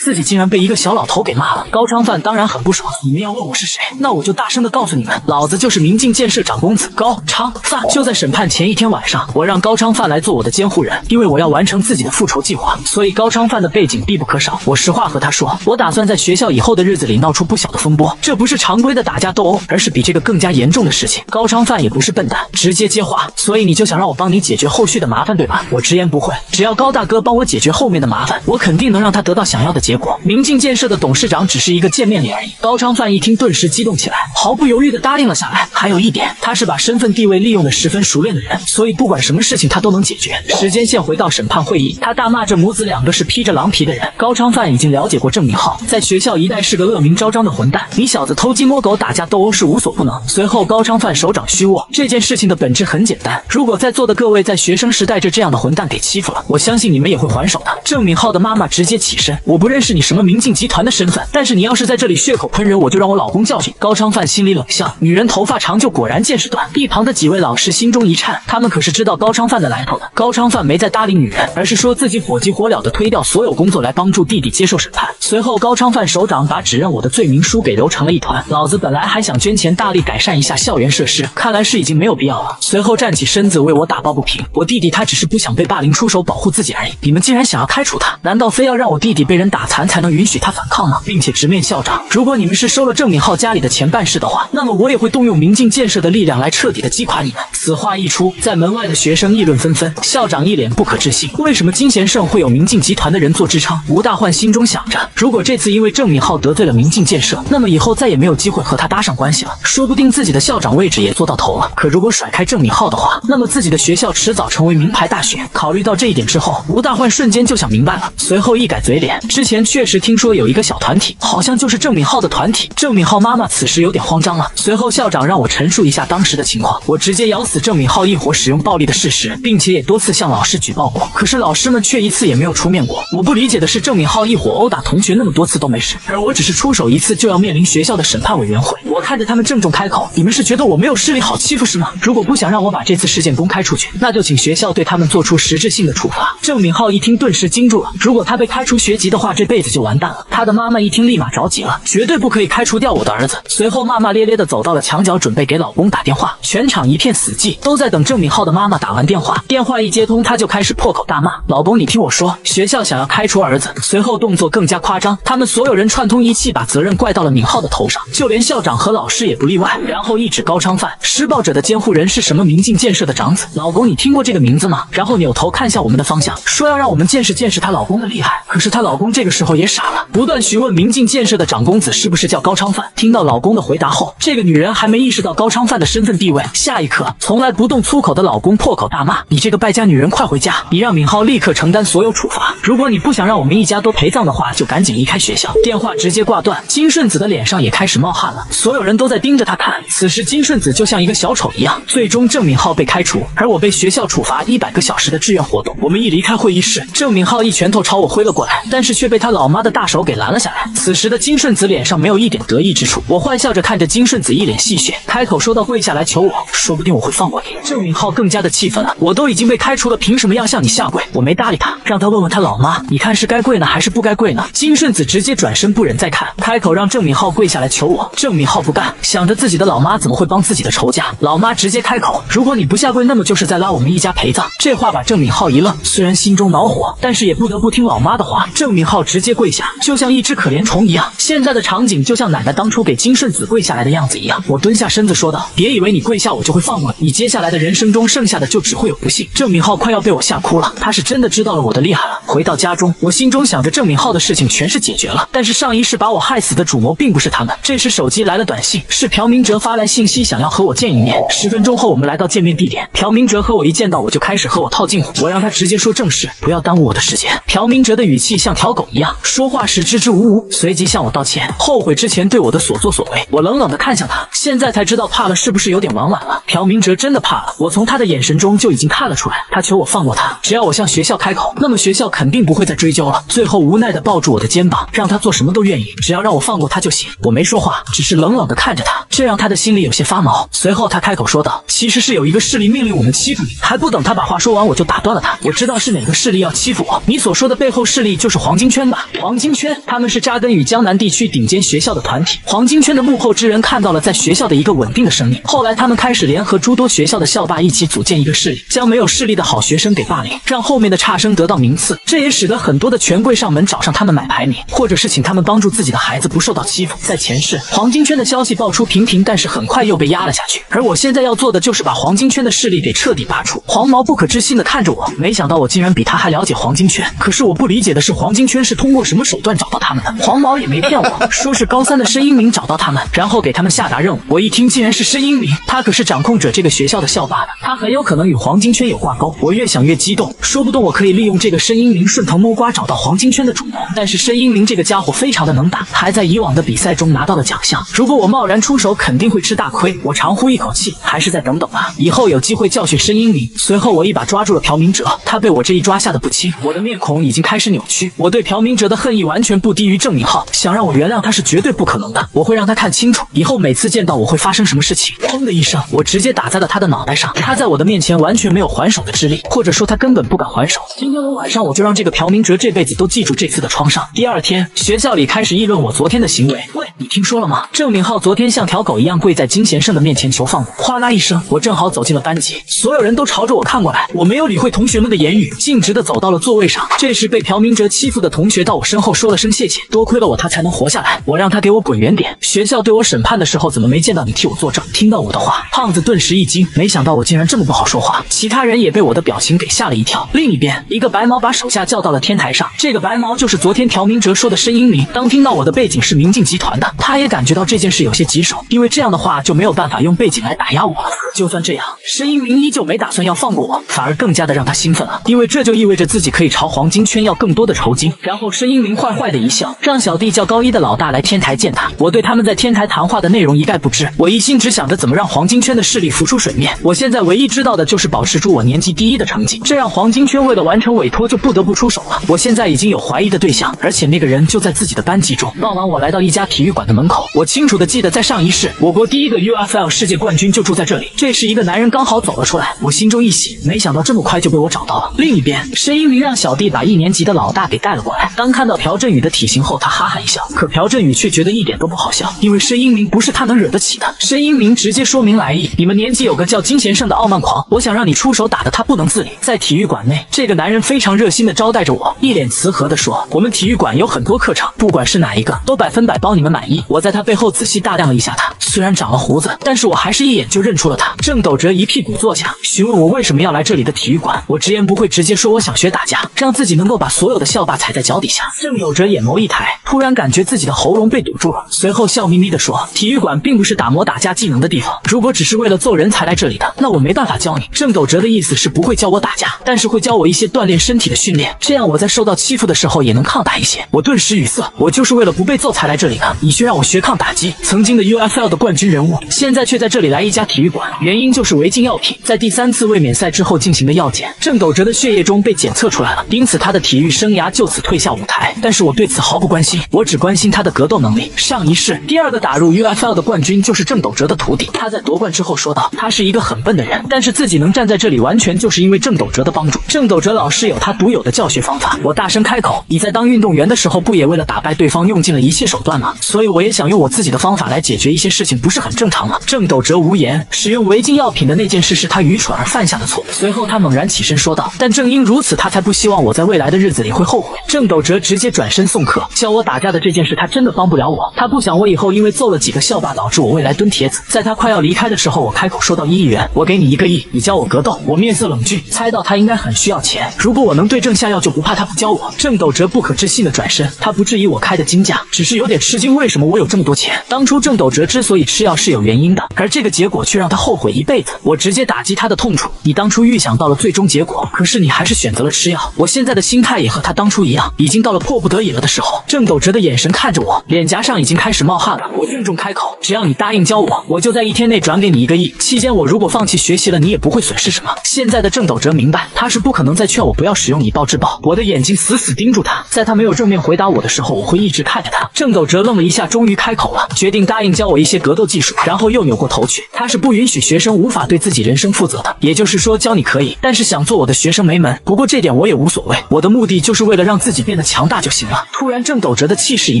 自己竟然被一个小老头给骂了。高昌范当然很不爽，你们要问我是谁，那我就大声的告诉你们，老子就是明镜建设长公子高昌范。就在审判前一天晚上，我让高昌范来做我的监护人，因为我要完成自己的复仇计划，所以高昌范的背景必不可少。我实话和他说，我打算在学校以后的日子里闹出不小的风波，这不是常规的打架斗殴，而是比这个更加严重的事情。高昌范也不是笨蛋，直接接话，所以你就想让我帮你解决后续的麻烦对吧？我直言不讳，只要高大哥帮我解决后面的麻烦，我肯定能让他得到想要的结果。明镜建设的董事长只是一个见面礼而已。高昌范一听顿时激动起来，毫不犹豫地答应了下来。还有一点，他是把身份地位利用得十分熟练的人，所以不管什么事情他都能解决。时间线回到审判会议，他大骂这母子两个是披着狼皮的人。高昌范已经了解过郑敏浩在学校一带是个恶名昭彰的混蛋，你小子偷鸡摸狗打架斗殴是无所不能。随后高昌范手掌虚握，这件事情的本质很简单，如果在座的各位在学生时代这样的混蛋给欺负了，我相信你们也会还手的。郑敏浩的妈妈直接起身，我不认识你什么明镜集团的身份，但是你要是在这里血口喷人，我就让我老公教训。高昌范心里冷笑，女人头发长就果然见识短。一旁的几位老师心中一颤，他们可是知道高昌范的来头的。高昌范没再搭理女人，而是说自己火急火燎的推掉所有工作来帮助弟弟接受审判。随后高昌范首长把指认我的罪名书给揉成了一团，老子本来还想捐钱大力改善一下校园设施，看来是已经没有必要了。随后站起身子为我打抱不平，我弟弟他只是不想被霸凌出手保护自己而已，你们竟然想要开除他，难道非要让我弟弟被人打残才能允许他反抗吗？并且直面校长，如果你们是收了郑敏浩家里的钱办事的话，那么我也会动用明镜建设的力量来彻底的击垮你们。此话一出，在门外的学生议论纷纷，校长一脸不可置信，为什么金贤胜会有明镜集团的人做支撑？吴大焕心中想着，如果这次因为郑敏浩得罪了明镜建设，那么以后再也没有机会和他搭上关系了，说不定自己的校长位置也做到头了。可如果甩开郑敏浩的话，那么自己的学校迟早成为名牌大学。考虑到这一点之后，吴大焕瞬间就想明白了，随后一改嘴脸，之前确实听说有一个小团体，好像就是郑敏浩的团体。郑敏浩妈妈此时有点慌张了，随后校长让我陈述一下当时的情况，我直接咬死郑敏浩一伙使用暴力的事实，并且也多次向老师举报过，可是老师们却一次也没有出面过。我不理解的是，郑敏浩一伙殴打同学那么多次都没事，而我只是出手一次就要面临学校的审判委员会。我看着他们郑重开口，你们是觉得我没有势力好欺负是吗？如果不想让我把这次事件公开出去，那就请学校对他们做出实质性的处罚。郑敏浩一听顿时惊住了，如果他被开除学籍的话，这辈子就完蛋了。他的妈妈一听立马着急了，绝对不可以开除掉我的儿子。随后骂骂咧咧的走到了墙角，准备给老公打电话。全场一片死寂，都在等郑敏浩的妈妈打完电话。电话一接通，他就开始破口大骂，老公你听我说，学校想要开除儿子。随后动作更加夸张，他们所有人串通一气把责任怪到了宁浩的头上，就连校长和老师也不例外。然后一指高昌范，施暴者的监护人是什么明镜建设的长子？老公，你听过这个名字吗？然后扭头看向我们的方向，说要让我们见识见识她老公的厉害。可是她老公这个时候也傻了，不断询问明镜建设的长公子是不是叫高昌范。听到老公的回答后，这个女人还没意识到高昌范的身份地位，下一刻，从来不动粗口的老公破口大骂：“你这个败家女人，快回家！你让闵浩立刻承担所有处罚。如果你不想让我们一家都陪葬的话，就赶紧离开学校。”电话直接挂断，金顺子的脸上也开始冒汗了，所有人都在盯着他看。此时金顺子就像一个小丑一样，最终郑闵浩被开除，而我被学校处罚100个小时的志愿活动。我们一离开会议室，郑闵浩一拳头朝我挥了过来，但是却被他老妈的大手给拦了下来。此时的金顺子脸上没有一点得意之处，我坏笑着看着金顺子一脸戏谑，开口说道：“跪下来求我，说不定我会放过你。”郑闵浩更加的气愤了，我都已经被开除了，凭什么要向你下跪？我没搭理他，让他问问他老妈，你看是该跪呢还是不该跪呢？金顺子直接转身不忍再看，开口让郑闵浩跪下来求我。郑闵浩不干，想着自己的老妈怎么会帮自己的仇家，老妈直接开口：“如果你不下跪，那么就是在拉我们一家陪葬。”这话把郑闵浩一愣，虽然心中恼火，但是也不得不听老妈的话。郑闵浩直接跪下，就像一只可怜虫一样。现在的场景就像奶奶当初给金顺子跪下来的样子一样。我蹲下身子说道：“别以为你跪下我就会放过你，你接下来的人生中剩下的就只会有不幸。”郑闵浩快要被我吓哭了，他是真的知道了我的厉害了。回到家中，我心中想着郑闵浩的事情全是解决了，但是上一世把我害死的主谋并不是他们。这时手机来了短信，是朴明哲发来信息想要和我见一面。10分钟后我们来到见面地点，朴明哲和我一见到我就开始和我套近乎，我让他直接说正事，不要耽误我的时间。朴明哲的语气像条狗一样，说话时支支吾吾，随即向我道歉，后悔之前对我的所作所为。我冷冷的看向他，现在才知道怕了是不是有点晚了？朴明哲真的怕了，我从他的眼神中就已经看了出来，他求我放过他，只要我向学校开口，那么学校肯定不会再追究了。最后无奈的抱住我的肩膀，让他做什么都愿意，只要让我放过他就行。我没说话，只是冷冷的看着他，这让他的心里有些发毛。随后他开口说道：“其实是有一个势力命令我们欺负你。”还不等他把话说完，我就打断了他。我知道是哪个势力要欺负我，你所说的背后势力就是黄金圈吧？黄金圈，他们是扎根于江南地区顶尖学校的团体。黄金圈的幕后之人看到了在学校的一个稳定的生命，后来他们开始联合诸多学校的校霸一起组建一个势力，将没有势力的好学生给霸凌，让后面的差生得到名次。这也使得很多的权贵上门找上他们买排名，或者是请他们帮助自己的孩子不受到欺负。在前世，黄金圈的消息爆出频频，但是很快又被压了下去。而我现在要做的就是把黄金圈的势力给彻底拔除。黄毛不可置信的看着我，没想到我竟然比他还了解黄金圈。可是我不理解的是，黄金圈是通过什么手段找到他们的？黄毛也没骗我，说是高三的申英明找到他们，然后给他们下达任务。我一听竟然是申英明，他可是掌控着这个学校的校霸的，他很有可能与黄金圈有挂钩。我越想越激动，说不动我可以利用这个申英明顺藤摸瓜找到黄金圈的主谋。但是申英明这个家伙非常的能打，还在以往的比赛中拿到了奖项，如果我贸然出手肯定会吃大亏。我长呼一口气，还是再等等吧，以后有机会教训申英明。随后我一把抓住了朴明哲，他被我这一抓吓得不轻，我的面孔已经开始扭曲。我对朴明哲的恨意完全不低于郑闵浩，想让我原谅他是绝对不可能的，我会让他看清楚以后每次见到我会发生什么事情。砰的一声，我直接打在了他的脑袋上，他在我的面前完全没有还手的之力，或者说他根本不敢还手。今天晚上我就让这个朴明哲这辈子都记住这次的创伤。第二天，学校里开始议论我昨天的行为。喂，你听说了吗？郑闵浩昨天像条狗一样跪在金贤胜的面前求放过。哗啦一声，我正好走进了班级，所有人都朝着我看过来，我没有理会同学们的言语，径直的走到了座位上。这时被朴明哲欺负的同学到我身后说了声谢谢，多亏了我他才能活下来，我让他给我滚远点。学校对我审判的时候怎么没见到你替我作证？听到我的话，胖子顿时一惊，没想到我竟然这么不好说话，其他人也被我的表情给吓了一跳。另一边，一个白毛把手下叫到了天台上，这个白毛就是昨天朴明哲说的申英明。当听到我的背景是明镜集团的，他也感觉到这件事有些棘手，因为这样的话就没有办法用背景来打压我了。就算这样，申英明依旧没打算要放过我，反而更加的让他兴奋了，因为这就意味着自己可以朝黄金圈要更多的酬金。然后申英明坏坏的一笑，让小弟叫高一的老大来天台见他。我对他们在天台谈话的内容一概不知，我一心只想着怎么让黄金圈的势力浮出水面。我现在唯一知道的就是保持住我年级第一的成绩，这让黄金圈为了完成委托就不得不出手了。我现在已经有怀疑的对象，而且那个人就在自己的班级中。傍晚我来到一家体育馆的门口，我清楚的记得在上一世，我国第一个 UFL 世界冠军就住在这里。这时一个男人刚好走了出来，我心中一喜，没想到这么快就被我找到了。另一边，申英明让小弟把一年级的老大给带了过来。当看到朴振宇的体型后，他哈哈一笑，可朴振宇却觉得一点都不好笑，因为申英明不是他能惹得起的。申英明直接说明来意，你们年级有个叫金贤胜的傲慢狂，我想让你出手打得他不能自理。在体育馆内，这个男人非常热心的招待着我，一脸慈和的说，我们体育馆有很多课程，不管是哪一个，都100%包你们买满意。我在他背后仔细打量了一下他，虽然长了胡子，但是我还是一眼就认出了他。郑斗哲一屁股坐下，询问我为什么要来这里的体育馆。我直言不讳，直接说我想学打架，让自己能够把所有的校霸踩在脚底下。郑斗哲眼眸一抬，突然感觉自己的喉咙被堵住了，随后笑眯眯地说：“体育馆并不是打磨打架技能的地方，如果只是为了揍人才来这里的，那我没办法教你。”郑斗哲的意思是不会教我打架，但是会教我一些锻炼身体的训练，这样我在受到欺负的时候也能抗打一些。我顿时语塞，我就是为了不被揍才来这里的，你却让我学抗打击。曾经的 UFL 的冠军人物，现在却在这里来一家体育馆，原因就是违禁药品，在第3次卫冕赛之后进行的药检，郑斗哲的血液中被检测出来了，因此他的体育生涯就此退下舞台。但是我对此毫不关心，我只关心他的格斗能力。上一世第2个打入 UFL 的冠军就是郑斗哲的徒弟，他在夺冠之后说道，他是一个很笨的人，但是自己能站在这里完全就是因为郑斗哲的帮助。郑斗哲老师有他独有的教学方法。我大声开口，你在当运动员的时候不也为了打败对方用尽了一切手段吗？所以我也想用我自己的方法来解决一些事情，不是很正常吗？郑斗哲无言，使用违禁药品的那件事是他愚蠢而犯下的错。随后他猛然起身说道，但正因如此，他才不希望我在未来的日子里会后悔。郑斗哲直接转身送客，教我打架的这件事他真的帮不了我，他不想我以后因为揍了几个校霸导致我未来蹲铁子。在他快要离开的时候，我开口说到1亿元，我给你1个亿，你教我格斗。我面色冷峻，猜到他应该很需要钱，如果我能对症下药，就不怕他不教我。郑斗哲不可置信的转身，他不质疑我开的金价，只是有点吃惊，为什么我有这么多钱？当初郑斗哲之所以吃药是有原因的，而这个结果却让他后悔一辈子。我直接打击他的痛处，你当初预想到了最终结果，可是你还是选择了吃药。我现在的心态也和他当初一样，已经到了迫不得已了的时候。郑斗哲的眼神看着我，脸颊上已经开始冒汗了。我郑重开口，只要你答应教我，我就在1天内转给你1个亿，期间我如果放弃学习了，你也不会损失什么。现在的郑斗哲明白，他是不可能再劝我不要使用以暴制暴。我的眼睛死死盯住他，在他没有正面回答我的时候，我会一直看着他。郑斗哲愣了一下，终于开口了，决定答应教我一些格斗技术，然后又扭过头去。他是不允许学生无法对自己人生负责的，也就是说教你可以，但是想做我的学生没门。不过这点我也无所谓，我的目的就是为了让自己变得强大就行了。突然郑斗哲的气势一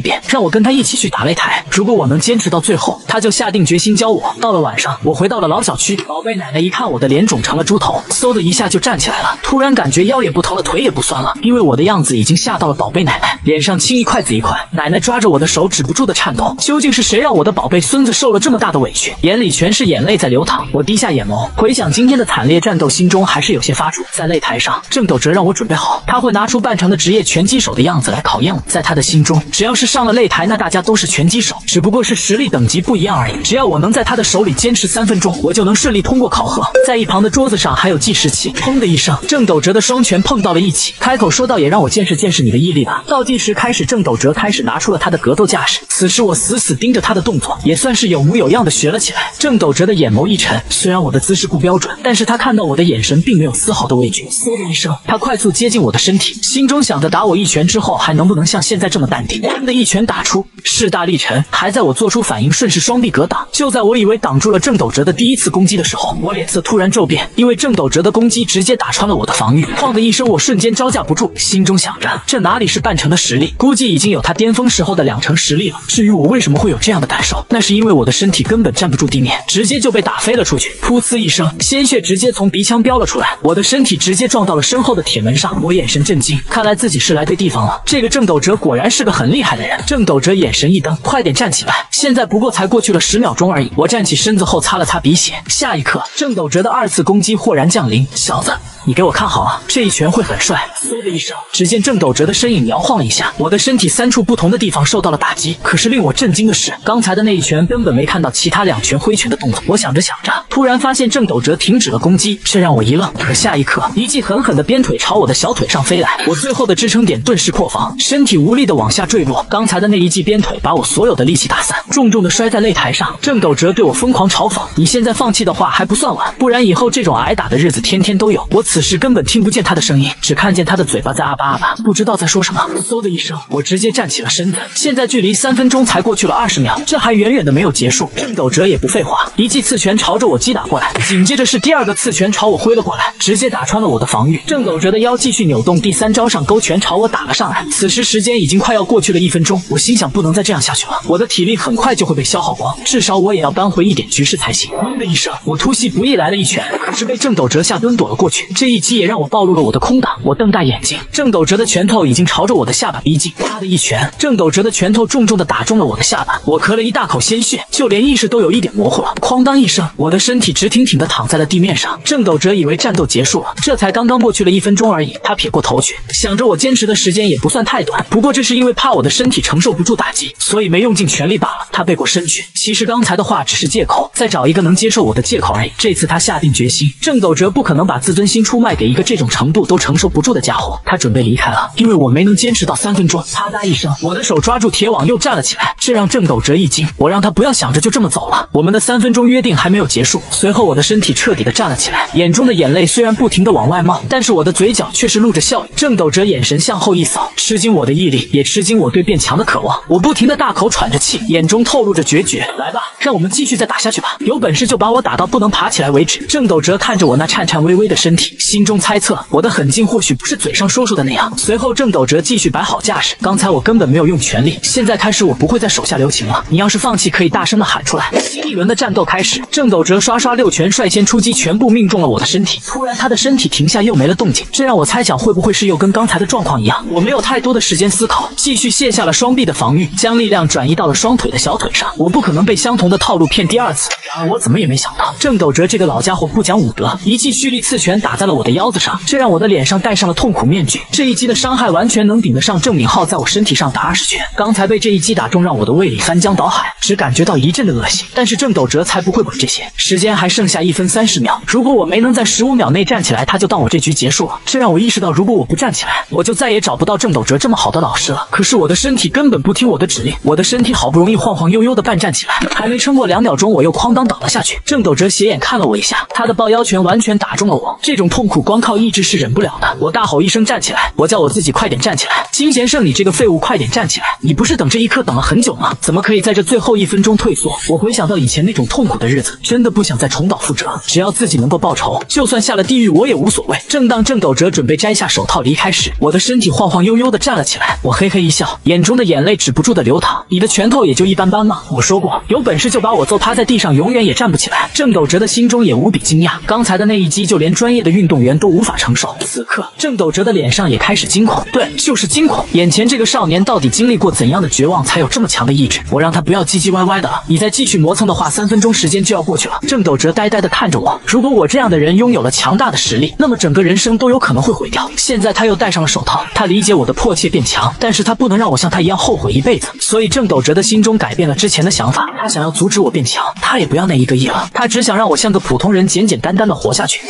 变，让我跟他一起去打擂台，如果我能坚持到最后，他就下定决心教我。到了晚上，我回到了老小区，宝贝奶奶一看我的脸肿成了猪头，嗖的一下就站起来了，突然感觉腰也不疼了，腿也不酸了，因为我的样子已经吓到了宝贝奶奶，脸上青一块紫一块。奶奶抓着我的手止不住的颤抖，究竟是谁让我的宝贝孙子受了这么大的委屈？眼里全是眼泪在流淌，我低下眼眸，回想今天的惨烈战斗，心中还是有些发怵。在擂台上，郑斗哲让我准备好，他会拿出半长的职业拳击手的样子来考验我。在他的心中，只要是上了擂台，那大家都是拳击手，只不过是实力等级不一样而已。只要我能在他的手里坚持3分钟，我就能顺利通过考核。在一旁的桌子上还有计时器，砰的一声，郑斗哲的双拳碰到了一起，开口说道，也让我见识见识你的毅力吧。倒计时开始，郑斗哲开始拿出了他的格斗架势，此时我死死盯着他的动作，也算是有模有样的学了起来。郑斗哲的眼眸一沉，虽然我的姿势不标准，但是他看到我的眼神并没有丝毫的畏惧。嗖的一声，他快速接近我的身体，心中想着打我1拳之后还能不能像现在这么淡定。他的1拳打出，势大力沉，还在我做出反应顺势双臂格挡。就在我以为挡住了郑斗哲的第1次攻击的时候，我脸色突然骤变，因为郑斗哲的攻击直接打穿了我的防御。晃的一声，我瞬间招架不住，心中想着这哪里是半成的实力，估计已经有他巅峰时候的2成实力了。至于我为什么会有这样的感受，那是因为我的身体根本站不住地面，直接就被打飞了出去。噗呲一声，鲜血直接从鼻腔飙了出来，我的身体直接撞到了身后的铁门上。我眼神震惊，看来自己是来对地方了，这个郑斗哲果然是个很厉害的人。郑斗哲眼神一瞪，快点站起来，现在不过才过去了10秒钟而已。我站起身子后擦了擦鼻血，下一刻郑斗哲的2次攻击豁然降临。小子，你给我看好啊，这1拳会很帅。嗖的一声，只见郑斗哲的身影摇晃了一下，我的身体3处不同的地方受到了打击。可是令我震惊的是，刚才的那1拳根本没看到其他2拳挥拳的动作。我想着想着，突然发现郑斗哲停止了攻击，这让我一愣。可下一刻，一记狠狠的鞭腿朝我的小腿上飞来，我最后的支撑点顿时破防，身体无力的往下坠落。刚才的那一记鞭腿把我所有的力气打散，重重的摔在擂台上。郑斗哲对我疯狂嘲讽，你现在放弃的话还不算晚，不然以后这种挨打的日子天天都有。我此时根本听不见他的声音，只看见他的嘴巴在啊吧啊吧，不知道在说什么。嗖的一声，我直接站起了身子。现在距离3分钟才过去了20秒，这还远远的没有结束。郑斗哲也不废话，一记4拳朝着我击打过来，紧接着是第2个4拳朝我挥了过来，直接打穿了我的防御。郑斗哲的腰继续扭动，第3招上勾拳朝我打了上来。此时时间已经快要过去了1分钟，我心想不能再这样下去了，我的体力很快就会被消耗光，至少我也要扳回一点局势才行。嗡的一声，我突袭不意来了1拳，可是被郑斗哲下蹲躲了过去。这一击也让我暴露了我的空档。我瞪大眼睛，郑斗哲的拳头已经朝着我的下巴逼近。他的一拳，郑斗哲的拳头重重的打中了我的下巴。我咳了一大口鲜血，就连意识都有一点模糊了。哐当一声，我的身体直挺挺的躺在了地面上。郑斗哲以为战斗结束了，这才刚刚过去了1分钟而已。他撇过头去，想着我坚持的时间也不算太短，不过这是因为怕我的身体承受不住打击，所以没用尽全力罢了。他背过身去。其实刚才的话只是借口，再找一个能接受我的借口而已。这次他下定决心，郑斗哲不可能把自尊心出卖给一个这种程度都承受不住的家伙。他准备离开了，因为我没能坚持到3分钟。啪嗒一声，我的手抓住铁网又站了起来，这让郑斗哲一惊。我让他不要想着就这么走了，我们的3分钟约定还没有结束。随后我的身体彻底的站了起来，眼中的眼泪虽然不停的往外冒，但是我的嘴角却是露着笑意。郑斗哲眼神向后一扫，吃惊我的毅力，也吃惊我对变强的渴望。我不停的大口喘着气，眼中透露着决绝。来吧，让我们继续再打下去吧，有本事就把我打到不能爬起来为止。郑斗哲看着我那颤颤巍巍的身体，心中猜测我的狠劲或许不是嘴上说说的那样。随后郑斗哲继续摆好架势，刚才我根本没有用全力，现在开始我不会再手下留情了，你要是放弃可以大声的喊出来。新一轮的战斗开始，郑斗哲刷刷6拳率先出击，全部命中了我的身体。突然他的身体停下又没了动静，这让我猜想会不会是又跟刚才的状况一样。我没有太多的时间思考，继续卸下了双臂的防御，将力量转移到了双腿的小腿上。我不可能被相同的套路骗第2次，然而我怎么也没想到，郑斗哲这个老家伙不讲武德，一记蓄力刺拳打在了我的腰子上，这让我的脸上戴上了痛苦面具。这一击的伤害完全能顶得上郑敏浩在我身体上打20拳。刚才被这一击打中，让我的胃里翻江倒海，只感觉到一阵的恶心。但是郑斗哲才不会管这些。时间还剩下1分30秒，如果我没能在15秒内站起来，他就当我这局结束了。这让我意识到，如果我不站起来，我就再也找不到郑斗哲这么好的老师了。可是我的身体根本不听我的指令，我的身体好不容易晃晃悠悠的半站起来，还没撑过2秒钟，我又哐当倒了下去。郑斗哲斜眼看了我一下，他的抱腰拳完全打中了我，这种痛苦光靠意志是忍不了的。我大吼一声站起来，我叫我自己快点站起来。金贤胜，你这个废物，快点站起来！你不是等这一刻等了很久吗？怎么可以在这最后1分钟退缩？我回想到以前那种痛苦的日子，真的不想再重蹈覆辙。只要自己能够报仇，就算下了地狱我也无所谓。正当郑斗哲准备摘下手套离开时，我的身体晃晃悠悠的站了起来。我嘿嘿一笑，眼中的眼泪止不住的流淌。你的拳头也就一般般吗？我说过，有本事就把我揍趴在地上，永远也站不起来。郑斗哲的心中也无比惊讶，刚才的那一击就连专业的运动员都无法承受。此刻，郑斗哲的脸上也开始惊恐，对，就是惊恐。眼前这个少年到底经历过怎样的绝望，才有这么强的意志？我让他不要唧唧歪歪的了，你再继续磨蹭的话，3分钟时间就要过去了。郑斗哲呆呆的看着我，如果我这样的人拥有了强大的实力，那么整个人生都有可能会毁掉。现在他又戴上了手套，他理解我的迫切变强，但是他不能让我像他一样后悔一辈子。所以郑斗哲的心中改变了之前的想法，他想要阻止我变强，他也不要那1个亿了，他只想让我像个普通人简简单单的活下去。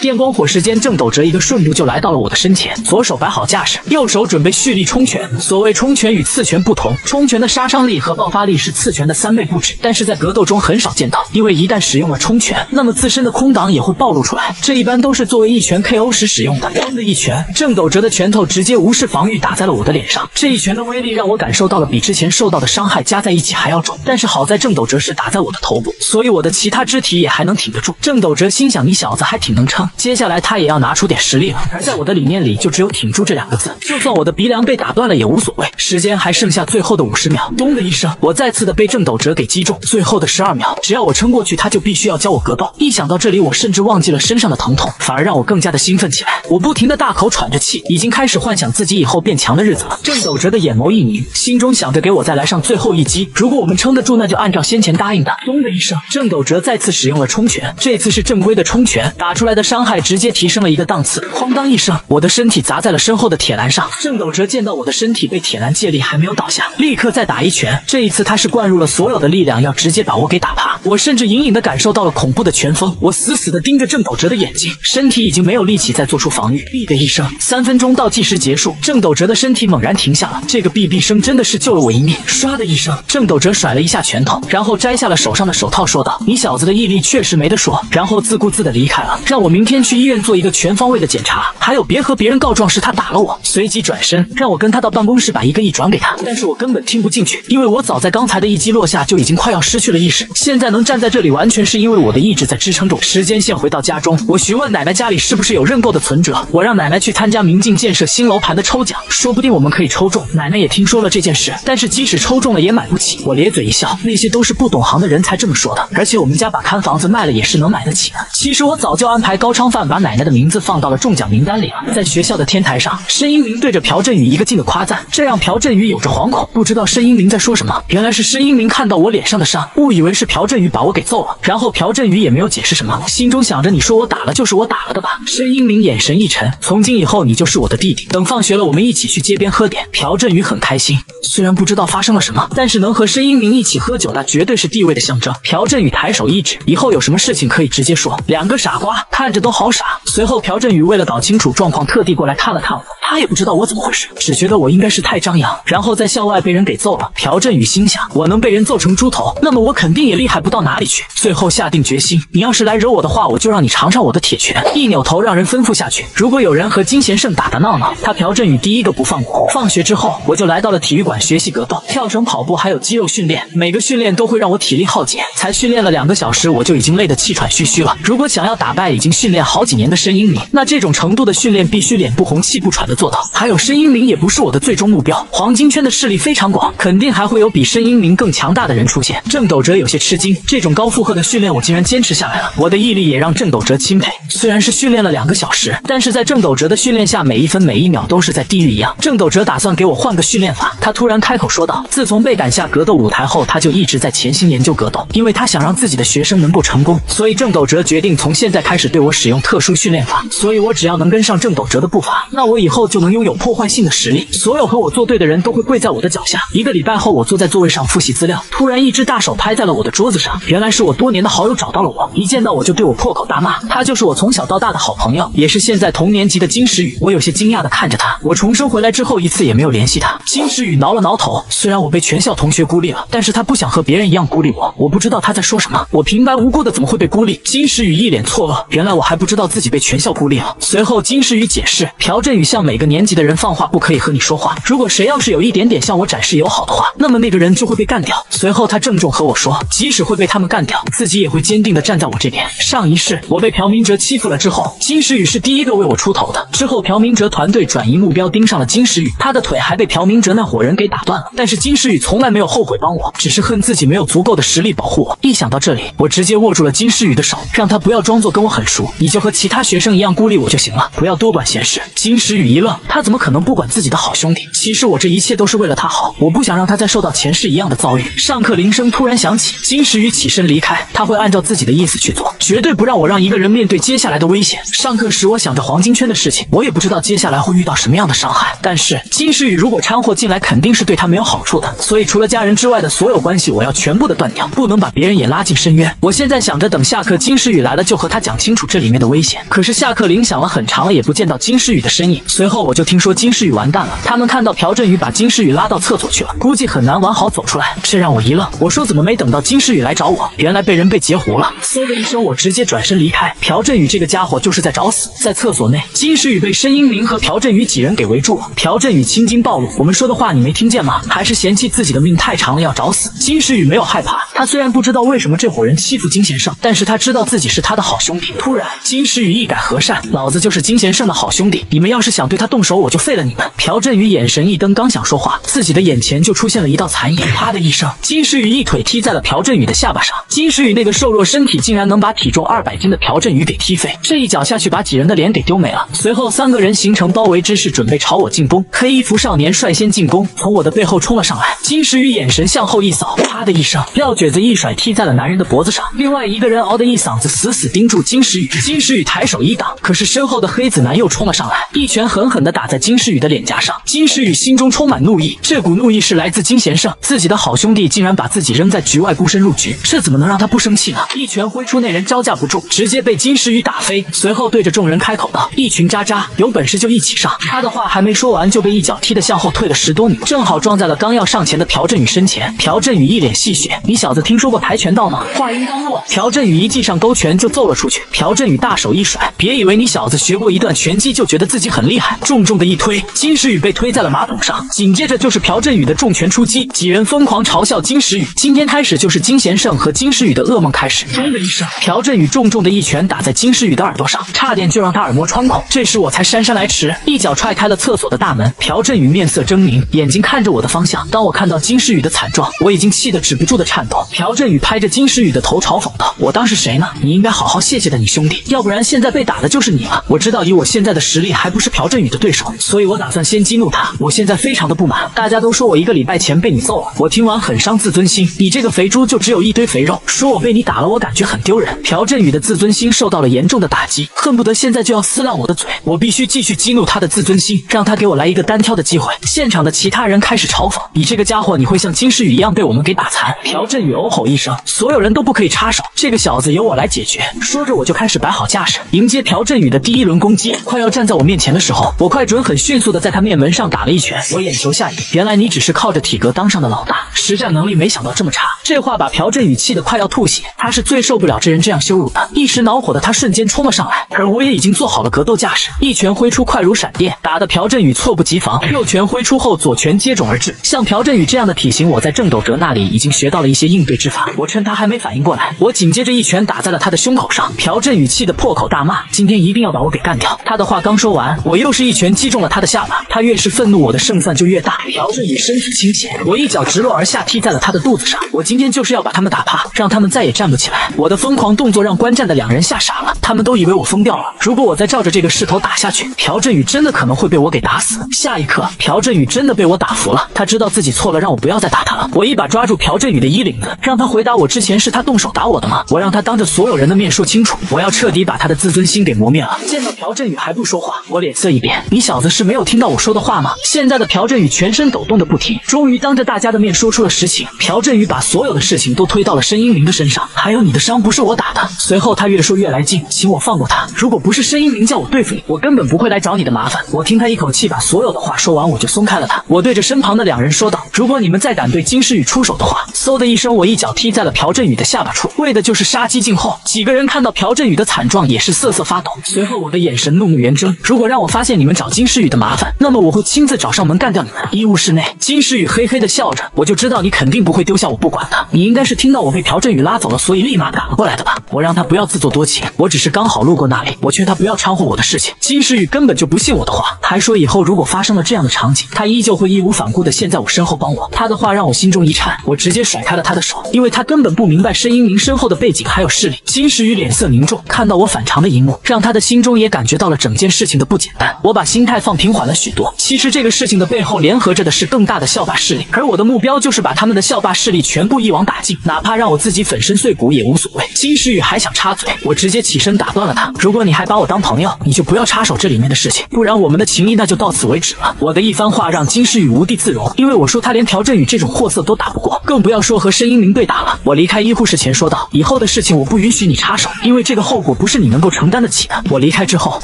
电光火石间，郑斗哲一个瞬步就来到了我的身前，左手摆好架势，右手准备蓄力冲拳。所谓冲拳与刺拳不同，冲拳的杀伤力和爆发力是刺拳的3倍不止，但是在格斗中很少见到，因为一旦使用了冲拳，那么自身的空档也会暴露出来，这一般都是作为1拳 KO 时使用的。砰的一拳，郑斗哲的拳头直接无视防御打在了我的脸上，这一拳的威力让我感受到了比之前受到的伤害加在一起还要重，但是好在郑斗哲是打在我的头部，所以我的其他肢体也还能挺得住。郑斗哲心想，你小子还挺能撑，接下来他也要拿出点实力了。而在我的理念里，就只有挺住这2个字，就算我的鼻梁被打断了也无所谓。时间还剩下最后的50秒，咚的一声，我再次的被郑斗哲给击中。最后的12秒，只要我撑过去，他就必须要教我格斗。一想到这里，我甚至忘记了身上的疼痛，反而让我更加的兴奋起来。我不停的大口喘着气，已经开始幻想自己以后变强的日子了。郑斗哲的眼眸一凝，心中想着给我再来上最后1击，如果我们撑得住，那就按照先前答应的。咚的一声，郑斗哲再次使用了冲拳，这次是正规的冲拳，打出来的伤害直接提升了1个档次。哐当一声，我的身体砸在了身后的铁栏上。郑斗哲见到我的身体被铁栏借力还没有倒下，立刻再打1拳。这一次他是灌入了所有的力量，要直接把我给打趴。我甚至隐隐的感受到了恐怖的拳风，我死死的盯着郑斗哲的眼睛，身体已经没有力气再做出防御。哔的一声，3分钟倒计时结束，郑斗哲的身体猛然停下了。这个哔哔声真的是救了我一命。唰的一声，郑斗哲甩了一下拳头，然后摘下了手上的手套，说道：“你小子的毅力确实没得说。”然后自顾自的离开了，让我明天去医院做一个全方位的检查，还有别和别人告状是他打了我。随即转身让我跟他到办公室把1个亿转给他，但是我根本听不进去，因为我早在刚才的一击落下就已经快要失去了意识，现在呢能站在这里，完全是因为我的意志在支撑着我。时间线回到家中，我询问奶奶家里是不是有认购的存折，我让奶奶去参加明镜建设新楼盘的抽奖，说不定我们可以抽中。奶奶也听说了这件事，但是即使抽中了也买不起。我咧嘴一笑，那些都是不懂行的人才这么说的，而且我们家把看房子卖了也是能买得起的。其实我早就安排高昌范把奶奶的名字放到了中奖名单里了。在学校的天台上，申英林对着朴振宇一个劲的夸赞，这让朴振宇有着惶恐，不知道申英林在说什么。原来是申英林看到我脸上的伤，误以为是朴振宇把我给揍了，然后朴振宇也没有解释什么，心中想着你说我打了就是我打了的吧。申英林眼神一沉，从今以后你就是我的弟弟，等放学了我们一起去街边喝点。朴振宇很开心，虽然不知道发生了什么，但是能和申英林一起喝酒那绝对是地位的象征。朴振宇抬手一指，以后有什么事情可以直接说。两个傻瓜看着都好傻。随后朴振宇为了搞清楚状况特地过来看了看我，他也不知道我怎么回事，只觉得我应该是太张扬，然后在校外被人给揍了。朴振宇心想，我能被人揍成猪头，那么我肯定也厉害不到哪里去。最后下定决心，你要是来惹我的话，我就让你尝尝我的铁拳。一扭头让人吩咐下去，如果有人和金贤胜打打闹闹，他朴振宇第一个不放过。放学之后我就来到了体育馆学习格斗、跳绳、跑步还有肌肉训练，每个训练都会让我体力耗竭，才训练了2个小时我就已经累得气喘吁吁了。如果想要打败已经训练好几年的申英林，那这种程度的训练必须脸不红气不喘的做到。还有申英林也不是我的最终目标，黄金圈的势力非常广，肯定还会有比申英林更强大的人出现。郑斗哲有些吃惊，这种高负荷的训练我竟然坚持下来了，我的毅力也让郑斗哲钦佩。虽然是训练了2个小时，但是在郑斗哲的训练下，每一分每一秒都是在地狱一样。郑斗哲打算给我换个训练法，他突然开口说道，自从被赶下格斗舞台后，他就一直在潜心研究格斗，因为他想让自己的学生能够成功，所以郑斗哲决定从现在开始对我使用特殊训练法，所以我只要能跟上郑斗哲的步伐，那我以后就能拥有破坏性的实力。所有和我作对的人都会跪在我的脚下。1个礼拜后，我坐在座位上复习资料，突然一只大手拍在了我的桌子上，原来是我多年的好友找到了我，一见到我就对我破口大骂，他就是我从小到大的好朋友，也是现在同年级的金时宇。我有些惊讶的看着他，我重生回来之后一次也没有联系他。金时宇挠了挠头，虽然我被全校同学孤立了，但是他不想和别人一样孤立我。我不知道他在说什么，我平白无故的怎么会被孤立？金时宇一脸错愕，原来我还不知道自己被全校孤立了。随后金时宇解释，朴振宇向每个年级的人放话，不可以和你说话，如果谁要是有一点点向我展示友好的话，那么那个人就会被干掉。随后他郑重和我说，即使会被他们干掉，自己也会坚定的站在我这边。上一世我被朴明哲欺负了之后，金时宇是第一个为我出头的。之后朴明哲团队转移目标盯上了金时宇，他的腿还被朴明哲那伙人给打断了，但是金时宇从来没有后悔帮我，只是恨自己没有足够的实力保护我。一想到这里，我直接握住了金时宇的手，让他不要装作跟我很熟，你就和其他学生一样孤立我就行了，不要多管闲事。金时宇一愣，他怎么可能不管自己的好兄弟？其实我这一切都是为了他好，我不想让他再受到前世一样的遭遇。上课铃声突然响起，金时宇起身离开，他会按照自己的意思去做，绝对不让我让一个人面对接下来的危险。上课时我想着黄金圈的事情，我也不知道接下来会遇到什么样的伤害，但是金时宇如果掺和进来肯定是对他没有好处的，所以除了家人之外的所有关系我要全部的断掉，不能把别人也拉进深渊。我现在想着等下课金时宇来了就和他讲清楚这里面的危险，可是下课铃响了很长了也不见到金时宇的身影。随后我就听说金时宇完蛋了，他们看到朴振宇把金时宇拉到厕所去了，估计很难完好走出来。这让我一愣，我说怎么没等到金时宇来找我，原来被人被截胡了。嗖的一声我直接转身离开，朴振宇这个家伙就是在找死。在厕所内，金时宇被申英林和朴振宇几人给围住了，朴振宇青筋暴露，我们说的话你没听见吗？还是嫌弃自己的命太长了要找死。金时宇没有害怕，他虽然不知道为什么这伙人欺负金贤胜，但是他知道自己是他的好兄弟。突然金时宇一改和善，老子就是金贤胜的好兄弟，你们要是想对他动手我就废了你们。朴振宇眼神一瞪，刚想说话，自己的眼前就出现了一道残影，啪的一声，金时宇一腿踢在了朴振宇的下巴上。金时宇那个瘦弱身体竟然能把体重200斤的朴振宇给踢飞，这一脚下去把几人的脸给丢没了。随后3个人形成包围之势，准备朝我进攻。黑衣服少年率先进攻，从我的背后冲了上来。金时宇眼神向后一扫，啪的一声，撂蹶子一甩踢在了男人的脖子上。另外一个人嗷的一嗓子，死死盯住金时宇。金时宇抬手一挡，可是身后的黑子男又冲了上来，一拳狠狠地打在金时宇的脸颊上。金时宇心中充满怒意，这股怒意是来自金贤胜，自己的好兄弟竟然把自己扔在局外孤身入局，这怎么能让他不生气呢？一拳挥出，那人招架不住，直接被金时宇打飞。随后对着众人开口道：“一群渣渣，有本事就一起上！”他的话还没说完，就被一脚踢得向后退了10多米，正好撞在了刚要上前的朴振宇身前。朴振宇一脸戏谑：“你小子听说过跆拳道吗？”话音刚落，朴振宇一记上勾拳就揍了出去。朴振宇大手一甩：“别以为你小子学过一段拳击就觉得自己很厉害！”重重的一推，金时宇被推在了马桶上。紧接着就是朴振宇的重拳出击，几人疯狂嘲笑金时宇。今天开始就是金贤连胜和金诗雨的噩梦开始。咚的一声，朴振宇重重的一拳打在金诗雨的耳朵上，差点就让他耳膜穿孔。这时我才姗姗来迟，一脚踹开了厕所的大门。朴振宇面色狰狞，眼睛看着我的方向。当我看到金诗雨的惨状，我已经气得止不住的颤抖。朴振宇拍着金诗雨的头嘲讽道：“我当是谁呢？你应该好好谢谢的，你兄弟，要不然现在被打的就是你了。我知道以我现在的实力还不是朴振宇的对手，所以我打算先激怒他。我现在非常的不满，大家都说我一个礼拜前被你揍了，我听完很伤自尊心。你这个肥猪就只有一堆肥肉，说我被你打了，我感觉很丢人。”朴振宇的自尊心受到了严重的打击，恨不得现在就要撕烂我的嘴。我必须继续激怒他的自尊心，让他给我来一个单挑的机会。现场的其他人开始嘲讽：“你这个家伙，你会像金诗雨一样被我们给打残。”朴振宇哦吼一声，所有人都不可以插手，这个小子由我来解决。说着我就开始摆好架势，迎接朴振宇的第一轮攻击。快要站在我面前的时候，我快准很迅速的在他面门上打了一拳。我眼球下移，原来你只是靠着体格当上的老大，实战能力没想到这么差。这话把朴振宇气得快要吐血，他是最受不了这人这样羞辱的。一时恼火的他瞬间冲了上来，而我也已经做好了格斗架势，一拳挥出快如闪电，打得朴振宇猝不及防。右拳挥出后，左拳接踵而至。像朴振宇这样的体型，我在郑斗哲那里已经学到了一些应对之法。我趁他还没反应过来，我紧接着一拳打在了他的胸口上。朴振宇气得破口大骂：“今天一定要把我给干掉！”他的话刚说完，我又是一拳击中了他的下巴。他越是愤怒，我的胜算就越大。朴振宇身体倾斜，我一脚直落而下，踢在了他的肚子上。我今天就是要把他们打趴，让他们再也站不起来。我的疯狂动作让观战的两人吓傻了，他们都以为我疯掉了。如果我再照着这个势头打下去，朴振宇真的可能会被我给打死。下一刻，朴振宇真的被我打服了，他知道自己错了，让我不要再打他了。我一把抓住朴振宇的衣领子，让他回答我之前是他动手打我的吗？我让他当着所有人的面说清楚，我要彻底把他的自尊心给磨灭了。见到朴振宇还不说话，我脸色一变，你小子是没有听到我说的话吗？现在的朴振宇全身抖动的不停，终于当着大家的面说出了实情。朴振宇把所有的事情都推到了申英林的身上，还有你的伤不是我打的。随后他越说越来劲，请我放过他。如果不是申英林叫我对付你，我根本不会来找你的麻烦。我听他一口气把所有的话说完，我就松开了他。我对着身旁的两人说道：“如果你们再敢对金诗雨出手的话，”嗖的一声，我一脚踢在了朴振宇的下巴处，为的就是杀鸡儆猴。几个人看到朴振宇的惨状，也是瑟瑟发抖。随后我的眼神怒目圆睁，如果让我发现你们找金诗雨的麻烦，那么我会亲自找上门干掉你们。医务室内，金诗雨嘿嘿的笑着，我就知道你肯定不会丢下我不管的。你应该是听到我被朴振宇拉走了，所以立马赶过来的吧？我让他不要自作多情，我只是刚好路过那里，我劝他不要掺和我的事情。金诗雨根本就不信我的话，还说以后如果发生了这样的场景，他依旧会义无反顾的陷在我身后帮我。他的话让我心中一颤，我直接甩开了他的手，因为他根本不明白申英林身后的背景还有势力。金诗雨脸色凝重，看到我反常的一幕，让他的心中也感觉到了整件事情的不简单。我把心态放平缓了许多。其实这个事情的背后联合着的是更大的校霸势力，而我的目标就是把他们的校霸势力全部一网打尽，哪怕让我自己粉身碎骨也无所谓。金诗雨还想插嘴，我直接起身打断了他。如果你还把我当朋友，你就不要插手这里面的事情，不然我们的情谊那就到此为止了。我的一番话让金诗雨无地自容，因为我说他连朴振宇这种货色都打不过，更不要说和申英林对打了。我离开医护室前说道：“以后的事情我不允许你插手，因为这个后果不是你能够承担得起的。”我离开之后，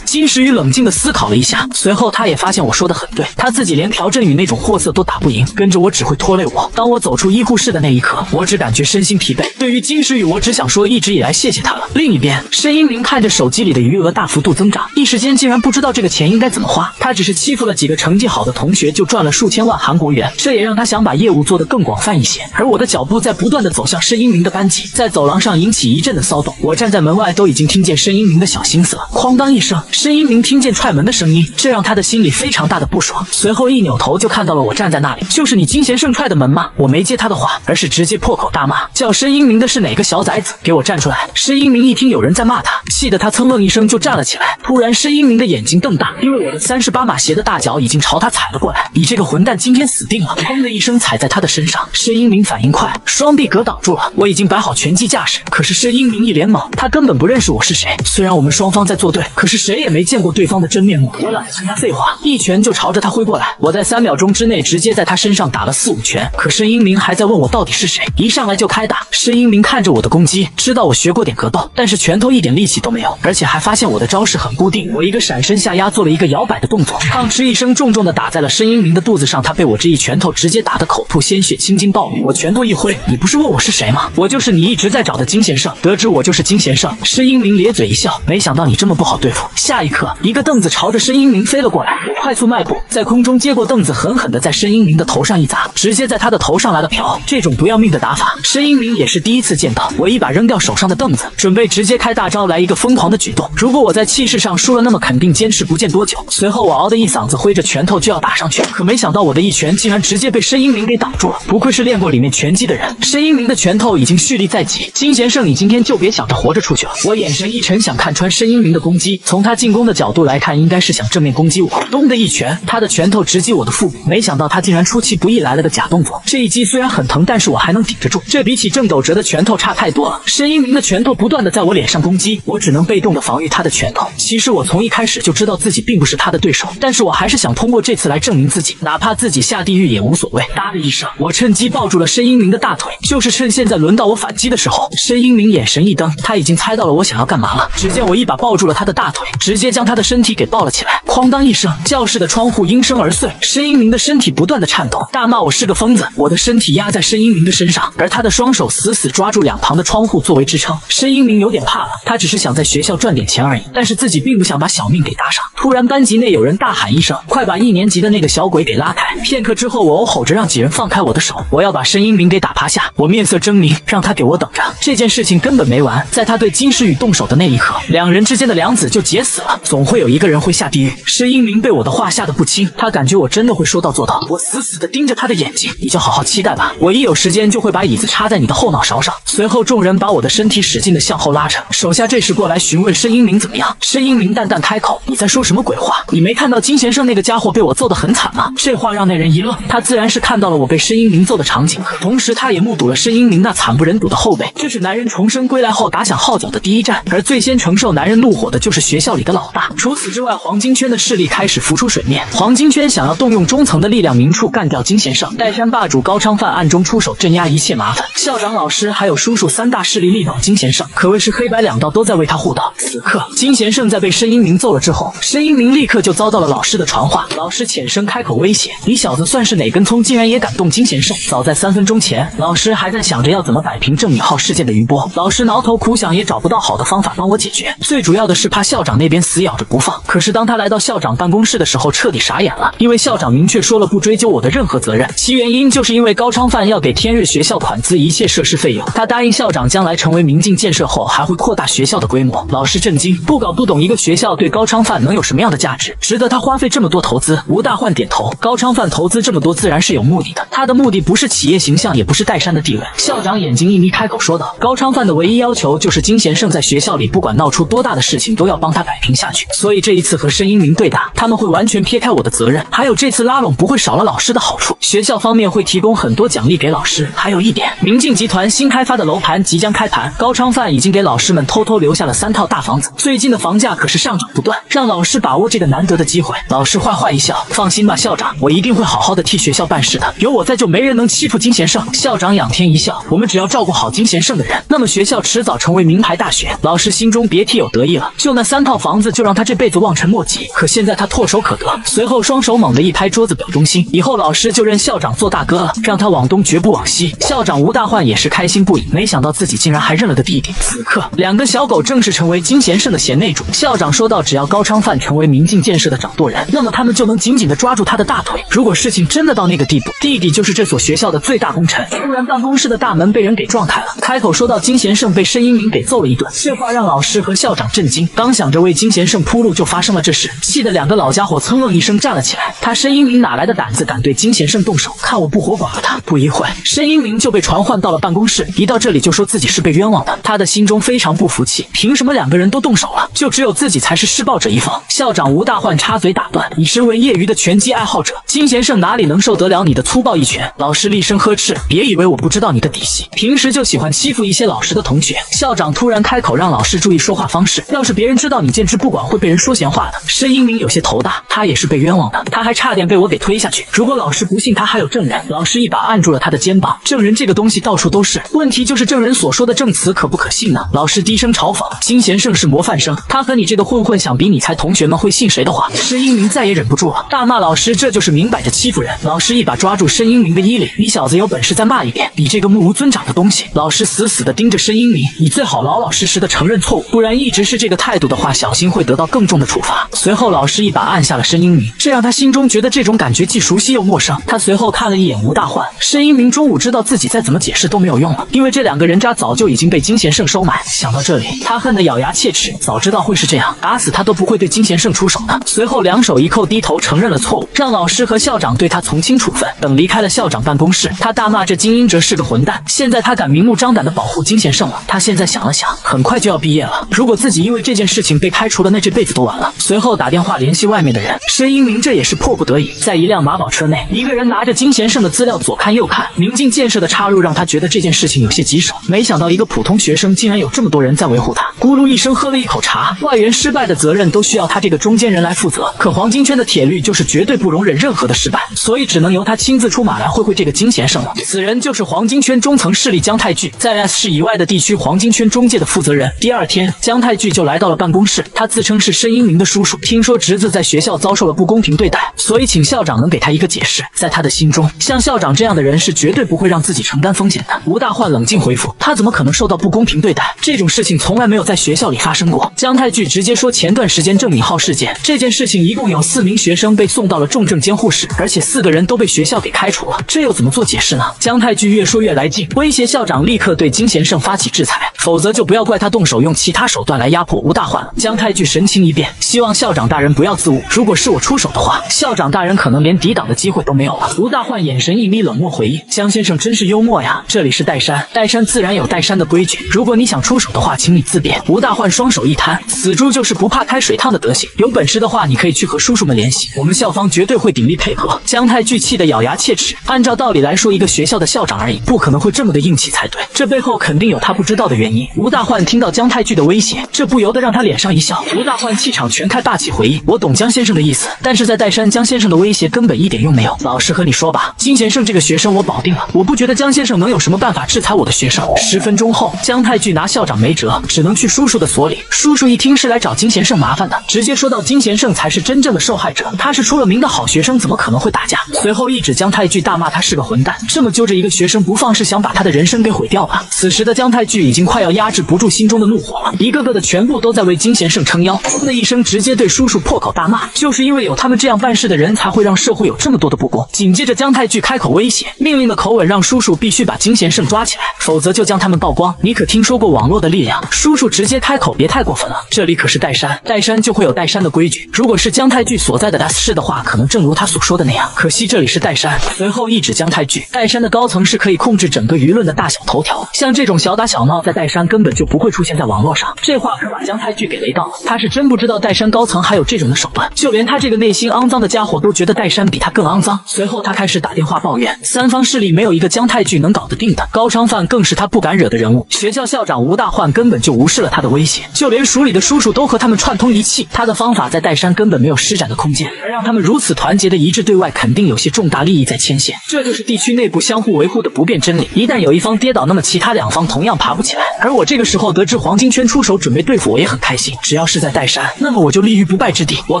金诗雨冷静地思考了一下，随后他也发现我说的很对，他自己连朴振宇那种货色都打不赢，跟着我只会拖累我。当我走出医护室的那一刻，我只感觉身心疲惫。对于金诗雨，我只想说一直以来谢谢他了。另一边，申英林看着手机里的余额大幅度增长，一时间竟然不知道这个钱应该怎么花。他只是欺负了几个成绩好的同学，就赚了数千万韩国元，这也让他想把业务做得更广泛一些。而我的脚步在不断地走向申英林的班级，在走廊上引起一阵的骚动。我站在门外都已经听见申英林的小心思了。哐当一声，申英林听见踹门的声音，这让他的心里非常大的不爽。随后一扭头就看到了我站在那里，就是你金贤胜踹的门吗？我没接他的话，而是直接破口大骂，叫申英林的是哪个小崽子，给我站出来！申英林一听有人在骂他，气得他噌楞一声就站了起来。突然申英林的眼睛瞪大，因为我的38码鞋的大脚已经朝他踩了过来。你这个混蛋，今天死定了！砰的一声踩在他的身上。申英林反应快，双臂格挡住了。我已经摆好拳击架势，可是申英林一脸懵，他根本不认识我是谁。虽然我们双方在作对，可是谁也没见过对方的真面目。我懒得跟他废话，一拳就朝着他挥过来。我在3秒钟之内直接在他身上打了4、5拳。可申英林还在问我到底是谁，一上来就开打。申英林看着我的攻击，知道我学过点格斗，但是拳头一点力气都没有，而且还发现我的招式很固定。我一个闪身下压做了一个摇摆的动作，砰嗤一声重重的打在了申英林的肚子上。他被我这一拳头直接打得口吐鲜血，青筋暴露。我拳头一挥，你不是问我是谁吗？我就是你一直在找的金贤胜。得知我就是金贤胜，申英林咧嘴一笑，没想到你这么不好对付。下一刻，一个凳子朝着申英林飞了过来，我快速迈步在空中接过凳子，狠狠地在申英林的头上一砸，直接在他的头上来了瓢。这种不要命的打法，申孙英林也是第一次见到。我一把扔掉手上的凳子，准备直接开大招来一个疯狂的举动。如果我在气势上输了，那么肯定坚持不见多久。随后我嗷的一嗓子，挥着拳头就要打上去，可没想到我的一拳竟然直接被申英林给挡住了。不愧是练过里面拳击的人，申英林的拳头已经蓄力在即。金贤胜，你今天就别想着活着出去了。我眼神一沉，想看穿申英林的攻击。从他进攻的角度来看，应该是想正面攻击我。咚的一拳，他的拳头直击我的腹部。没想到他竟然出其不意来了个假动作。这一击虽然很疼，但是我还能顶得住。这比起郑斗哲的拳头差太多了。申英林的拳头不断的在我脸上攻击，我只能被动的防御他的拳头。其实我从一开始就知道自己并不是他的对手，但是我还是想通过这次来证明自己，哪怕自己下地狱也无所谓。哒的一声，我趁机抱住了申英林的大腿。就是趁现在轮到我反击的时候，申英林眼神一瞪，他已经猜到了我想要干嘛了。只见我一把抱住了他的大腿，直接将他的身体给抱了起来。哐当一声，教室的窗户应声而碎。申英林的身体不断的颤抖，大骂我是个疯子。我的身体压在申英林的身上，而他的双手死死抓住两旁的窗户作为支撑。申英林有点怕了，他只是想在学校赚点钱而已，但是自己并不想把小命给搭上。突然班级内有人大喊一声，快把一年级的那个小鬼给拉开。片刻之后，我吼着让几人放开我的手，我要把申英林给打趴下。我面色狰狞，让他给我等着。这件事情根本没完，在他对金诗雨动手的那一刻，两人之间的梁子就结死了。总会有一个人会下地狱。申英林被我的话吓得不轻，他感觉我真的会说到做到。我死死地盯着他的眼睛，你就好好期待吧，我一有时间就会把椅子插在你的后脑勺上。随后众人把我的身体使劲地向后拉着，手下这时过来询问申英林怎么样。申英林淡淡开口，你在说什么鬼话？你没看到金贤胜那个家伙被我揍得很惨吗？这话让那人一愣，他自然是看到了我被申英林揍的场景，同时他也目睹了申英林那惨不忍睹的后背。这是男人重生归来后打响号角的第一战，而最先承受男人怒火的就是学校里的老大。除此之外，黄金圈的势力开始浮出水面，黄金圈想要动用中层的力量明处干掉金贤胜，代山霸主高昌范暗中出手镇压一切麻烦，校长老师还有叔叔三大势力力保金贤胜，可谓是黑白两道都在为他护道。此刻金贤胜在被申英林揍了之后，申英林立刻就遭到了老师的传话，老师浅声开口威胁，你小子算是哪根葱，竟然也敢动金贤胜。早在3分钟前，老师还在想着要怎么摆平郑宇浩事件的余波，老师挠头苦想也找不到好的方法帮我解决，最主要的是怕校长那边死咬着不放。可是当他来到校长办公室的时候彻底傻眼了，因为校长明确说了不追究我的任何责任，其原因就是因为高昌范要给天日学校款资一切设施费用，他答应校长将来成为明镜建设后还会扩大学校的规模。老师震惊，不搞不懂一个学校对高昌范能有什么样的价值，值得他花费这么多投资。吴大焕点头，高昌范投资这么多自然是有目的的，他的目的不是企业形象，也不是代山的地位。校长眼睛一眯开口说道，高昌范的唯一要求就是金贤胜在学校里不管闹出多大的事情都要帮他摆平下去，所以这一次和申英林对打，他们会完全撇开我的责任，还有这次拉拢不会少了老师的好处，学校方面会提供很多奖励给老师。还有一点，明镜集团新开发的楼盘即将开盘，高昌范已经给老师们偷偷留下了3套大房子，最近的房价可是上涨不断，让老师把握这个难得的机会。老师坏坏一笑，放心吧校长，我一定会好好的替学校办事的，有我在就没人能欺负金贤胜。校长仰天一笑，我们只要照顾好金贤胜的人，那么学校迟早成为名牌大学。老师心中别提有得意了，就那3套房子就让他这辈子望尘莫及，可现在他唾手可得。随后双手猛地一拍桌子表忠心，以后老师就认校长做大哥了，让他往东绝不往西。校长吴大焕也是开心不已，没想到自己竟然还认了个弟弟。此刻两个小狗正式成为金贤胜的贤内助。校长说到，只要高昌范成为明镜建设的掌舵人，那么他们就能紧紧地抓住他的大腿，如果事情真的到那个地步，弟弟就是这所学校的最大功臣。突然办公室的大门被人给撞开了，开口说到金贤胜被申英林给揍了一顿，这话让老师和校长震惊，刚想着为金贤胜铺路就发生了这事，气得两个老家伙噌楞一声站了起来。他申英林哪来的胆子敢对金贤胜动手，看我不活剐了他。不一会申英林就被传唤到了办公室，一到这里就说自己是被冤枉的，他的心中非常不服气，凭什么两个人都动手了，就只有自己才是施暴者一方。校长吴大焕插嘴打断，你身为业余的拳击爱好者，金贤胜哪里能受得了你的粗暴一拳。老师厉声呵斥，别以为我不知道你的底细，平时就喜欢欺负一些老实的同学。校长突然开口让老师注意说话方式，要是别人知道你见之不管会被人说闲话的。申英明有些头大，他也是被冤枉的，他还差点被我给推下去，如果老师不信他还有证人。老师一把按住了他的肩膀，证人这个东西到处都是，问题就是证人所说的证词可不可信呢？老师低声嘲讽，金贤胜是模范生，他和你这个混混想比你才，同学们会信谁的话。申英明再也忍不住了，大骂老师这就是明摆着欺负人。老师一把抓住申英明的衣领，你小子有本事再骂一遍，你这个目无尊长的东西。老师死死地盯着申英明，你最好老老实实地承认错误，不然一直是这个态度的话，小心会得到更重的处罚。随后老师一把按下了申英明，这让他心中觉得这种感觉既熟悉又陌生。他随后看了一眼吴大焕，申英明中午知道自己再怎么解解释都没有用了，因为这两个人渣早就已经被金贤胜收买。想到这里，他恨得咬牙切齿，早知道会是这样，打死他都不会对金贤胜出手的。随后两手一扣，低头承认了错误，让老师和校长对他从轻处分。等离开了校长办公室，他大骂这金英哲是个混蛋。现在他敢明目张胆地保护金贤胜了。他现在想了想，很快就要毕业了，如果自己因为这件事情被开除了，那这辈子都完了。随后打电话联系外面的人，申英明这也是迫不得已。在一辆马宝车内，一个人拿着金贤胜的资料左看右看，明镜建设的插入让他觉得这件事情有些棘手。没想到一个普通学生竟然有这么多人在维护他。咕噜一声喝了一口茶，外援失败的责任都需要他这个中间人来负责，可黄金圈的铁律就是绝对不容忍任何的失败，所以只能由他亲自出马来会这个金贤胜了。此人就是黄金圈中层势力姜泰聚，在 S 市以外的地区黄金圈中介的负责人。第二天，姜泰聚就来到了办公室，他自称是申英明的叔叔，听说侄子在学校遭受了不公平对待，所以请校长能给他一个解释。在他的心中，像校长这样的人是绝对不会让自己承担风险的。吴大焕冷静回复，他怎么可能受到不公平对待？这种事情从来没有在学校里发生过。姜泰聚直接说，前段时间郑敏浩事件，这件事情一共有4名学生被送到了重症监护室，而且4个人都被学校给开除了，这又怎么做解释呢？姜泰聚越说越来劲，威胁校长立刻对金贤胜发起制裁，否则就不要怪他动手用其他手段来压迫吴大焕了。姜泰聚神情一变，希望校长大人不要自误，如果是我出手的话，校长大人可能连抵挡的机会都没有了。吴大焕眼神一眯，冷漠回应，姜先生真是幽默呀，这里是岱山，岱山自然有岱山的规矩，如果你想出手的话，请你自便。吴大焕双手一摊，死猪就是不怕开水烫的德行，有本事的话你可以去和叔叔们联系，我们校方绝对会鼎力配合。姜泰聚气得咬牙切齿，按照道理来说，一个学校的校长而已，不可能会这么的硬气才对，这背后肯定有他不知道的原因。吴大焕听到姜泰聚的威胁，这不由得让他脸上一笑。吴大焕气场全开，霸气回应，我懂姜先生的意思，但是在岱山姜先生的威胁根本一点用没有。老实和你说吧，金贤胜这个学生我保定了，我不觉得姜先生能有什么办法制裁我的学生。10分钟后，姜泰聚拿校长没辙，只能去叔叔的所里。叔叔一听是来找金贤胜麻烦的，直接说到金贤胜才是真正的受害者，他是出了名的好学生，怎么可能会打架？随后一指姜泰聚，大骂他是个混蛋，这么揪着一个学生不放，是想把他的人生给毁掉吧？此时的姜泰聚已经快要压制不住心中的怒火了，一个个的全部都在为金贤胜撑腰。轰的一声，直接对叔叔破口大骂，就是因为有他们这样办事的人，才会让社会有这么多的不公。紧接着姜泰聚开口威胁，命令的口吻让叔叔必须把金贤胜抓起来，否则就将他们曝光。你可听说过网络的力量？叔叔直接开口，别太过分了，这里可是岱山，岱山就会有岱山的规矩，如果是姜泰聚所在的 S 市的话，可能正如他所说的那样，可惜这里是岱山。随后一指姜泰聚，岱山的高层是可以控制整个舆论的大小头条，像这种小打小闹在岱山根本就不会出现在网络上。这话可把姜泰聚给雷到了，他是真不知道岱山高层还有这种的手段，就连他这个内心肮脏的家伙都觉得岱山比他更肮脏。随后他开始打电话抱怨，三方势力没有一个姜泰聚能搞得定的，高昌范更是他不敢惹的人物。学校校长吴大焕根本就无视了他的威胁，就连署里的叔叔都和他们串通一气，他的方法在岱山根本没有施展的空间，而让他们如此团结的一致对外，肯定有些重大利益在牵线。这就是地区内部相互维护的不变真理，一旦有一方跌倒，那么其他2方同样爬不起来。而我这个时候得知黄金圈出手准备对付我也很开心，只要是在岱山，那么我就立于不败之地。我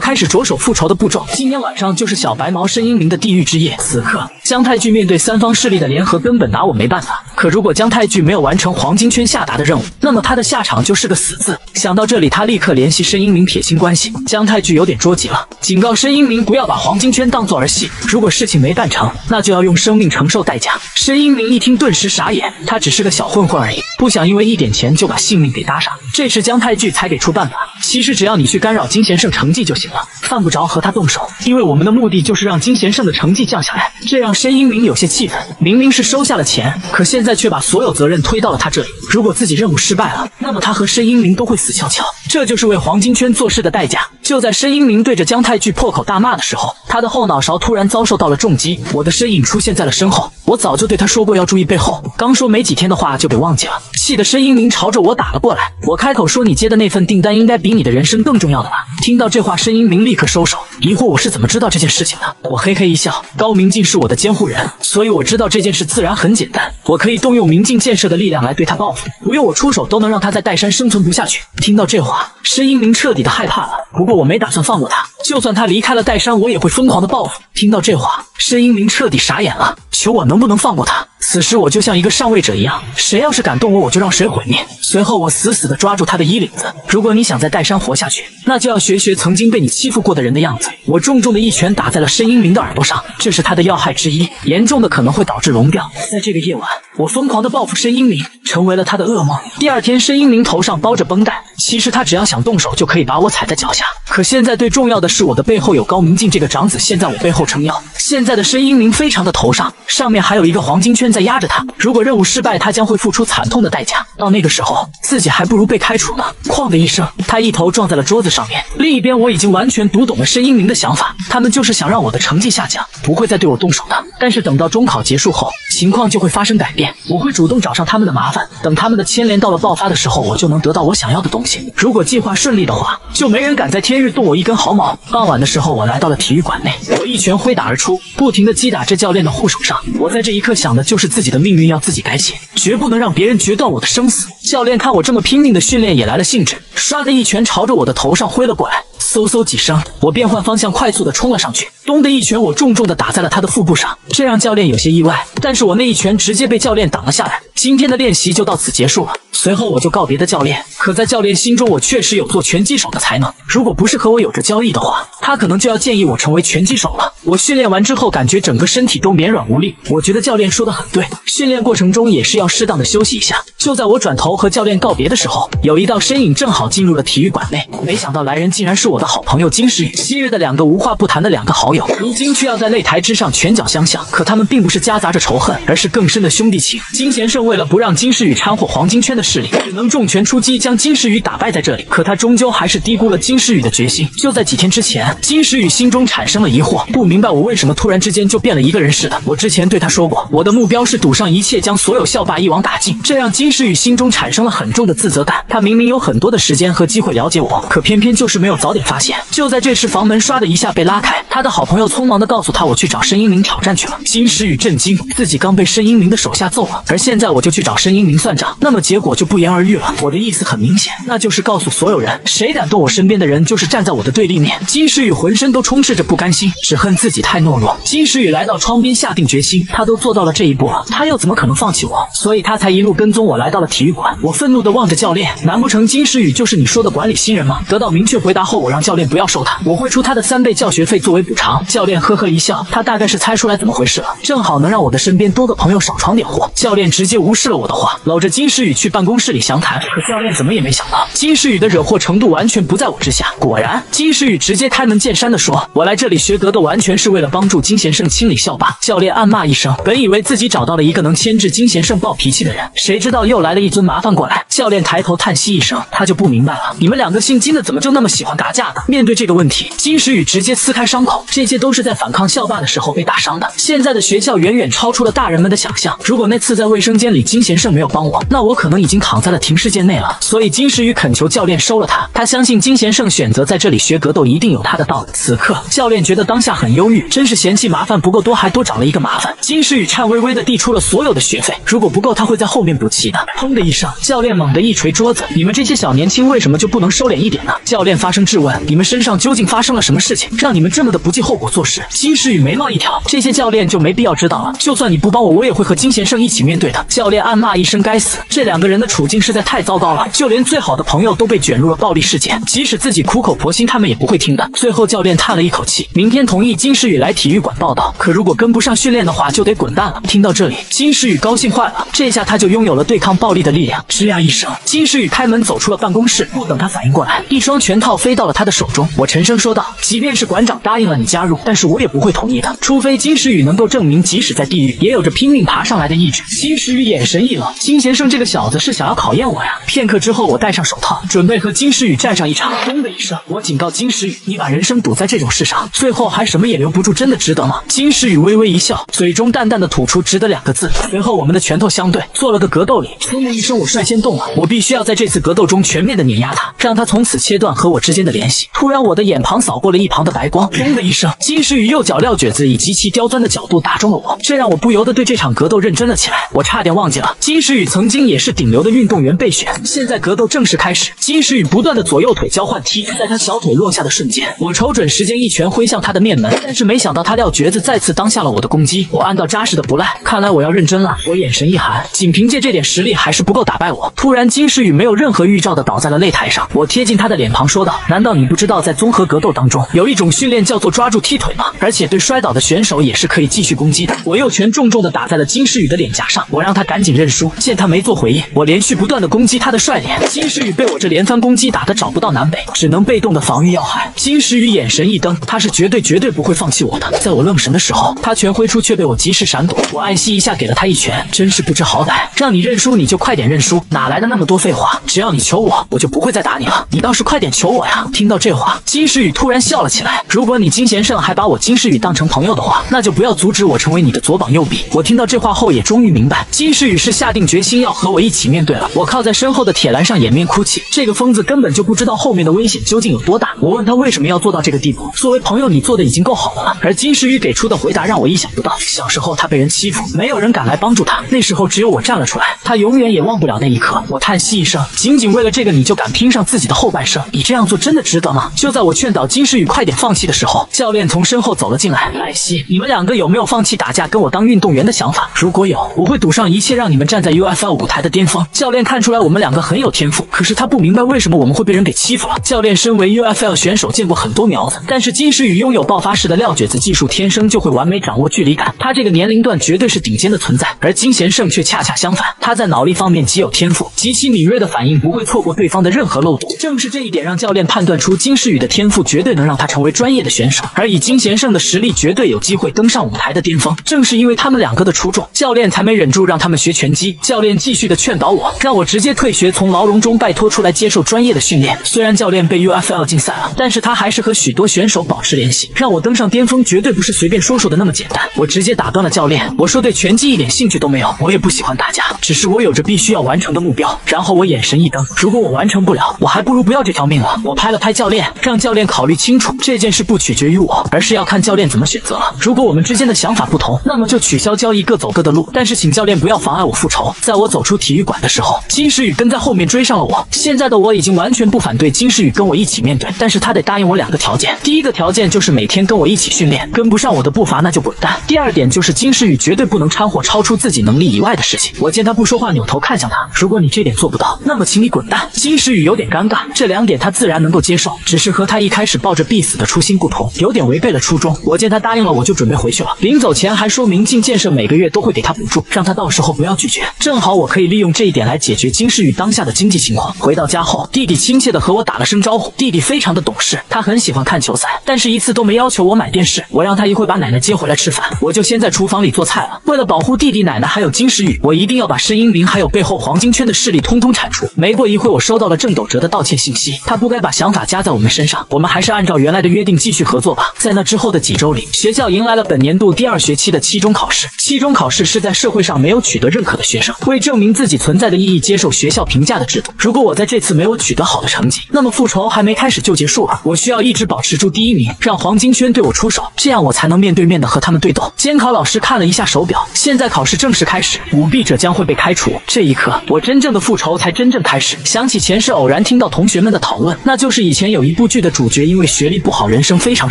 开始着手复仇的步骤，今天晚上就是小白毛申英明的地狱之夜。此刻姜泰聚面对3方势力的联合，根本拿我没办法，可如果姜泰聚没有完成黄金圈下达的任务，那么他的下场就是个死字。想到这里，他立刻联系申英明撇清关系。姜泰聚有点着急了，警告申英明不要把黄金圈当作儿戏，如果事情没办成，那就要用生命承受代价。申英明一听顿时傻眼，他只是个小混混而已，不想因为一点钱就把性命给搭上。这时姜泰聚才给出办法，其实只要你去干扰金贤胜成绩就行了，犯不着和他动手，因为我们的目的就是让金贤胜的成绩降下来。这让申英明有些气愤，明明是收下了钱，可现在却把所有责任推到了他这里，如果自己任务失败了，那么他和申英明都会死翘翘，这就是为黄金圈做事的代价。就在申英明对着姜泰聚破口大骂的时候，他的后脑勺突然遭受到了重击，我的身影出现在了身后，我早就对他说过要注意背后，刚说没几天的话就给忘记了。气得申英明朝着我打了过来，我开口说，你接的那份订单应该比你的人生更重要的吧。听到这话，申英明立刻收手，疑惑我是怎么知道这件事情的。我嘿嘿一笑，高明镜是我的监护人，所以我知道这件事自然很简单，我可以动用明镜建设的力量来对他报复，不用我出手都能让他在岱山生存不下去。听到这话，申英明彻底的害怕了，不过我没打算放过他，就算他离开了戴珊，我也会疯狂的报复。听到这话，申英明彻底傻眼了，求我能不能放过他？此时我就像一个上位者一样，谁要是敢动我，我就让谁毁灭。随后我死死的抓住他的衣领子，如果你想在戴珊活下去，那就要学学曾经被你欺负过的人的样子。我重重的一拳打在了申英明的耳朵上，这是他的要害之一，严重的可能会导致聋掉。在这个夜晚，我疯狂的报复申英明，成为了他的噩梦。第二天，申英明头上包着绷带，其实他只要想动手就可以把我踩在脚下。可现在最重要的是，我的背后有高明进这个长子，现在我背后撑腰。现在的申英明非常的头上，上面还有一个黄金圈在压着他。如果任务失败，他将会付出惨痛的代价。到那个时候，自己还不如被开除呢。哐的一声，他一头撞在了桌子上面。另一边，我已经完全读懂了申英明的想法，他们就是想让我的成绩下降，不会再对我动手的。但是等到中考结束后，情况就会发生改变，我会主动找上他们的麻烦。等他们的牵连到了爆发的时候，我就能得到我想要的东西。如果计划顺利的话，就没人敢在天日动我一根毫毛。傍晚的时候，我来到了体育馆内，我一拳挥打而出，不停地击打这教练的护手上。我在这一刻想的就是自己的命运要自己改写，绝不能让别人决断我的生死。教练看我这么拼命的训练也来了兴致，唰的一拳朝着我的头上挥了过来。嗖嗖几声，我变换方向快速的冲了上去，咚的一拳我重重的打在了他的腹部上，这让教练有些意外，但是我那一拳直接被教练挡了下来。今天的练习就到此结束了，随后我就告别的教练。可在教练心中，我确实有做拳击手的才能，如果不是和我有着交易的话，他可能就要建议我成为拳击手了。我训练完之后感觉整个身体都绵软无力，我觉得教练说的很对，训练过程中也是要适当的休息一下。就在我转头和教练告别的时候，有一道身影正好进入了体育馆内，没想到来人竟然是我的好朋友金时雨。昔日的两个无话不谈的两个好友，如今却要在擂台之上拳脚相向。可他们并不是夹杂着仇恨，而是更深的兄弟情。金贤胜为了不让金时雨掺和黄金圈的势力，只能重拳出击将金时雨打败在这里。可他终究还是低估了金时雨的决心。就在几天之前，金时雨心中产生了疑惑，不明白我为什么突然之间就变了一个人似的。我之前对他说过，我的目标是赌上一切将所有校霸一网打尽，这让金时雨心中产生了很重的自责感。他明明有很多的时间和机会了解我，可偏偏就是没有早点发现。就在这时，房门唰的一下被拉开，他的好朋友匆忙的告诉他，我去找申英明挑战去了。金时雨震惊，自己刚被申英明的手下揍了，而现在我就去找申英明算账，那么结果就不言而喻了。我的意思很明显，那就是告诉所有人，谁敢动我身边的人，就是站在我的对立面。金时雨浑身都充斥着不甘心，只恨自己太懦弱。金时雨来到窗边，下定决心，他都做到了这一步了，他又怎么可能放弃我？所以他才一路跟踪我来到了体育馆。我愤怒的望着教练，难不成金时雨就是你说的管理新人吗？得到明确回答后，我让教练不要收他，我会出他的3倍教学费作为补偿。教练呵呵一笑，他大概是猜出来怎么回事了，正好能让我的身边多个朋友少闯点祸。教练直接无视了我的话，搂着金时雨去办公室里详谈。可教练怎么也没想到，金时雨的惹祸程度完全不在我之下。果然，金时雨直接开门见山的说，我来这里学格斗完全是为了帮助金贤胜清理校霸。教练暗骂一声，本以为自己找到了一个能牵制金贤胜暴脾气的人，谁知道又来了一尊麻烦过来。教练抬头叹息一声，他就不明白了，你们两个姓金的怎么就那么喜欢打架呢？面对这个问题，金时雨直接撕开伤口，这些都是在反抗校霸的时候被打伤的。现在的学校远远超出了大人们的想象，如果那次在卫生间里金贤胜没有帮我，那我可能已经躺在了停尸间内了。所以金时雨恳求教练收了他，他相信金贤胜选择在这里学格斗一定有他的道理。此刻教练觉得当下很忧郁，真是嫌弃麻烦不够多，还多找了一个麻烦。金时雨颤巍巍地递出了所有的学费，如果不够他会在后面补齐的。砰的一声，教练猛地一捶桌子，你们这些小年轻为什么就不能收敛一点呢？教练发声质问，你们身上究竟发生了什么事情，让你们这么的不计后果做事？金时雨眉毛一挑，这些教练就没必要知道了，就算你不帮我，我也会和金贤胜一起面对的。教练暗骂一声，该死，这两个人的处境实在太糟糕了，就连最好的朋友都被卷入了暴力事件，即使自己苦口婆心他们也不会听的。最后教练叹了一口气，明天同意金时雨来体育馆报道，可如果跟不上训练的话就得滚蛋了。听到这里，金时雨高兴坏了，这下他就拥有了对抗暴力的力量。吱呀一声，金时雨开门走出了办公室，不等他反应过来，一双拳套飞到了他的手中。我沉声说道，即便是馆长答应了你加入，但是我也不会同意的，除非金时雨能够证明即使在地狱也有着拼命爬上来的意志。金时雨眼神一冷，金贤胜这个小子是想要考验我呀。片刻之后，我戴上手套准备和金时雨战上一场。咚的一声，我警告金时雨，你把人生赌在这种事上，最后还什么也留不住，真的值得吗？金时雨微微一笑，嘴中淡淡的吐出值得2个字。随后我们的拳头相相对，做了个格斗礼。出木一生我率先动了，我必须要在这次格斗中全面的碾压他，让他从此切断和我之间的联系。突然，我的眼旁扫过了一旁的白光，轰的一声，金石与右脚撂蹶子以极其刁钻的角度打中了我，这让我不由得对这场格斗认真了起来。我差点忘记了，金石宇曾经也是顶流的运动员备选。现在格斗正式开始，金石宇不断的左右腿交换踢，在他小腿落下的瞬间，我瞅准时间一拳挥向他的面门，但是没想到他撂蹶子再次当下了我的攻击。我按到扎实的不赖，看来我要认真了。我眼神一寒，仅凭借这点实力还是不够打败我。突然，金石宇没有任何预兆的倒在了擂台上，我贴近他的脸庞说道：“难道你不知道在综合格斗当中有一种训练叫做抓住踢腿吗？而且对摔倒的选手也是可以继续攻击的。”我右拳重重的打在了金石宇的脸颊上，我让他赶紧认输。见他没做回应，我连续不断的攻击他的帅脸。金石宇被我这连番攻击打得找不到南北，只能被动的防御要害。金石宇眼神一瞪，他是绝对不会放弃我的。在我愣神的时候，他拳挥出却被我及时闪躲，我暗惜一下给了他一拳，真是不知好歹。让你认输你就快点认输，哪来的那么多废话？只要你求我，我就不会再打你了。你倒是快点求我呀！听到这话，金石宇突然笑了起来。如果你金贤胜还把我金石宇当成朋友的话，那就不要阻止我成为你的左膀右臂。我听到这话后也终于明白，金石宇是下定决心要和我一起面对了。我靠在身后的铁栏上掩面哭泣，这个疯子根本就不知道后面的危险究竟有多大。我问他为什么要做到这个地步，作为朋友你做的已经够好了。而金石宇给出的回答让我意想不到，小时候他被人欺负，没有人敢来帮助他，那时候只有我站了出来，他永远也忘不了那一刻。我叹息一声，仅仅为了这个你就敢拼上自己的后半生，你这样做真的值得吗？就在我劝导金石宇快点放弃的时候，教练从身后走了进来。莱西，你们两个有没有放弃打架跟我当运动员的想法？如果有，我会赌上一切让你们站在 UFL 舞台的巅峰。教练看出来我们两个很有天赋，可是他不明白为什么我们会被人给欺负了。教练身为 UFL 选手见过很多苗子，但是金石宇拥有爆发式的撂蹶子技术，天生就会完美掌握距离感，他这个年龄段绝对是顶尖的存在。而金贤胜却恰恰相反，他在脑力方面极有天赋，极其敏锐的反应不会错过对方的任何漏洞。正是这一点让教练判断出金石宇的天赋绝对能让他成为专业的选手，而以金贤胜的实力绝对有机会登上舞台的巅峰。正是因为他们两个的出众，教练才没忍住让他们学拳击。教练继续的劝导我，让我直接退学，从牢笼中拜托出来接受专业的训练。虽然教练被 UFL 禁赛了，但是他还是和许多选手保持联系，让我登上巅峰绝对不是随便说说的那么简单。我直接打断了教练，我说对拳击一点兴趣都没有，我也不喜欢打架，只是我有着必须要完成的目标。然后我眼神一瞪，如果我完成不了，我还不如不要这条命了。我拍了拍教练，让教练考虑清楚，这件事不取决于我，而是要看教练怎么选择了。如果我们之间的想法不同，那么就取消交易，各走各的路，但是请教练不要妨碍我复仇。在我走出体育馆的时候，金石宇跟在后面追上了我。现在的我已经完全不反对金石宇跟我一起面对，但是他得答应我两个条件。第一个条件就是每天跟我一起训练，跟不上我的步伐那就滚蛋。第二点就是金石宇绝对不能掺和超出自己能力以外的事情。我见他不说话，扭头看向他，如果你这点做不到，那么请你滚蛋。金石宇有点尴尬，这两点他自然能够接受，只是和他一开始抱着必死的初心不同，有点违背了初衷。我见他答应了，我就准备回去了，临走前还说明镜建设每个月都会给他补助，让他到时候不要拒绝。正好我可以利用这一点来解决金石宇当下的经济情况。回到家后，弟弟亲切的和我打了声招呼。弟弟非常的懂事，他很喜欢看球赛，但是一次都没要求我买电视。我让他一会把奶奶接回来吃饭，我就先在厨房里做菜了。为了保护弟弟、奶奶还有金石宇，我一定要把申英林还有背后黄金圈的势力通通铲除。没过一会，我收到了郑斗哲的道歉信息，他不该把想法加在我们身上，我们还是按照原来的约定继续合作吧。在那之后的几周里，学校迎来了本年度第二学期的期中考试。期中考试是在社会上没有取得认可的学生，为证明自己存在的意义，接受学校评价的制度。如果我在这次没有取得好的成绩，那么复仇还没开始就结束了。我需要一直保持住第一名，让黄金圈对我出手，这样我才能面对面的和他们对斗。监考老师看了一下手表，现在考试正式开始，舞弊者将会被开除。这一刻，我真正的复仇才真正开始。想起前世偶然听到同学们的讨论，那就是以前有一部剧的主角因为学历不好，人生非常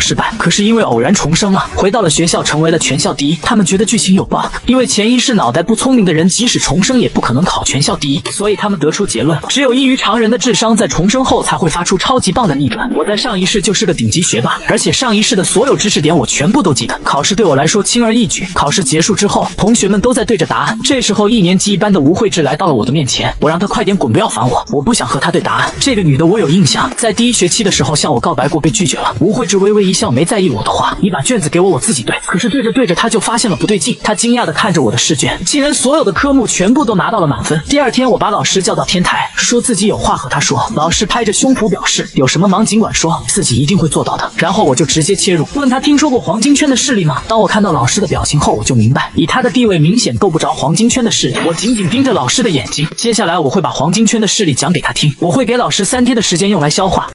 失败，可是因为偶然重生了，回到了学校，成为了全校第一。他们觉得剧情有 bug， 因为潜意识脑袋不聪明的人，即使重生也不可能考全校第一，所以他们得出结论，只有异于常人的智商在重生后才会发出超级棒的逆转。我在上一世就是个顶级学霸，而且上一世的所有知识点我全部都记得。考试对我来说轻而易举，考试结束之后，同学们都在对着答案。这时候一年级一班的吴慧智来到了我的面前，我让她快点滚，不要烦我，我不想和她对答案。这个女的我有印象，在第一学期的时候向我告白过，被拒绝了。吴慧智微微一笑，没在意我的话，你把卷子给我，我自己对。可是对着她就发现了不对劲，她惊讶的看着我的试卷，竟然所有的科目全部都拿到了满分。第二天我把老师叫到天台，说自己有话和她说。老师拍着胸脯表示，有什么忙尽管说，自己一定会做到的。然后我就直接切入，问她听说过黄金圈的势力吗？当我看到老师的表情后，我就明白，以她的地位明显够不着黄金金圈的视力。我紧紧盯着老师的眼睛，接下来我会把黄金圈的视力讲给他听，我会给老师3天的时间用来消化。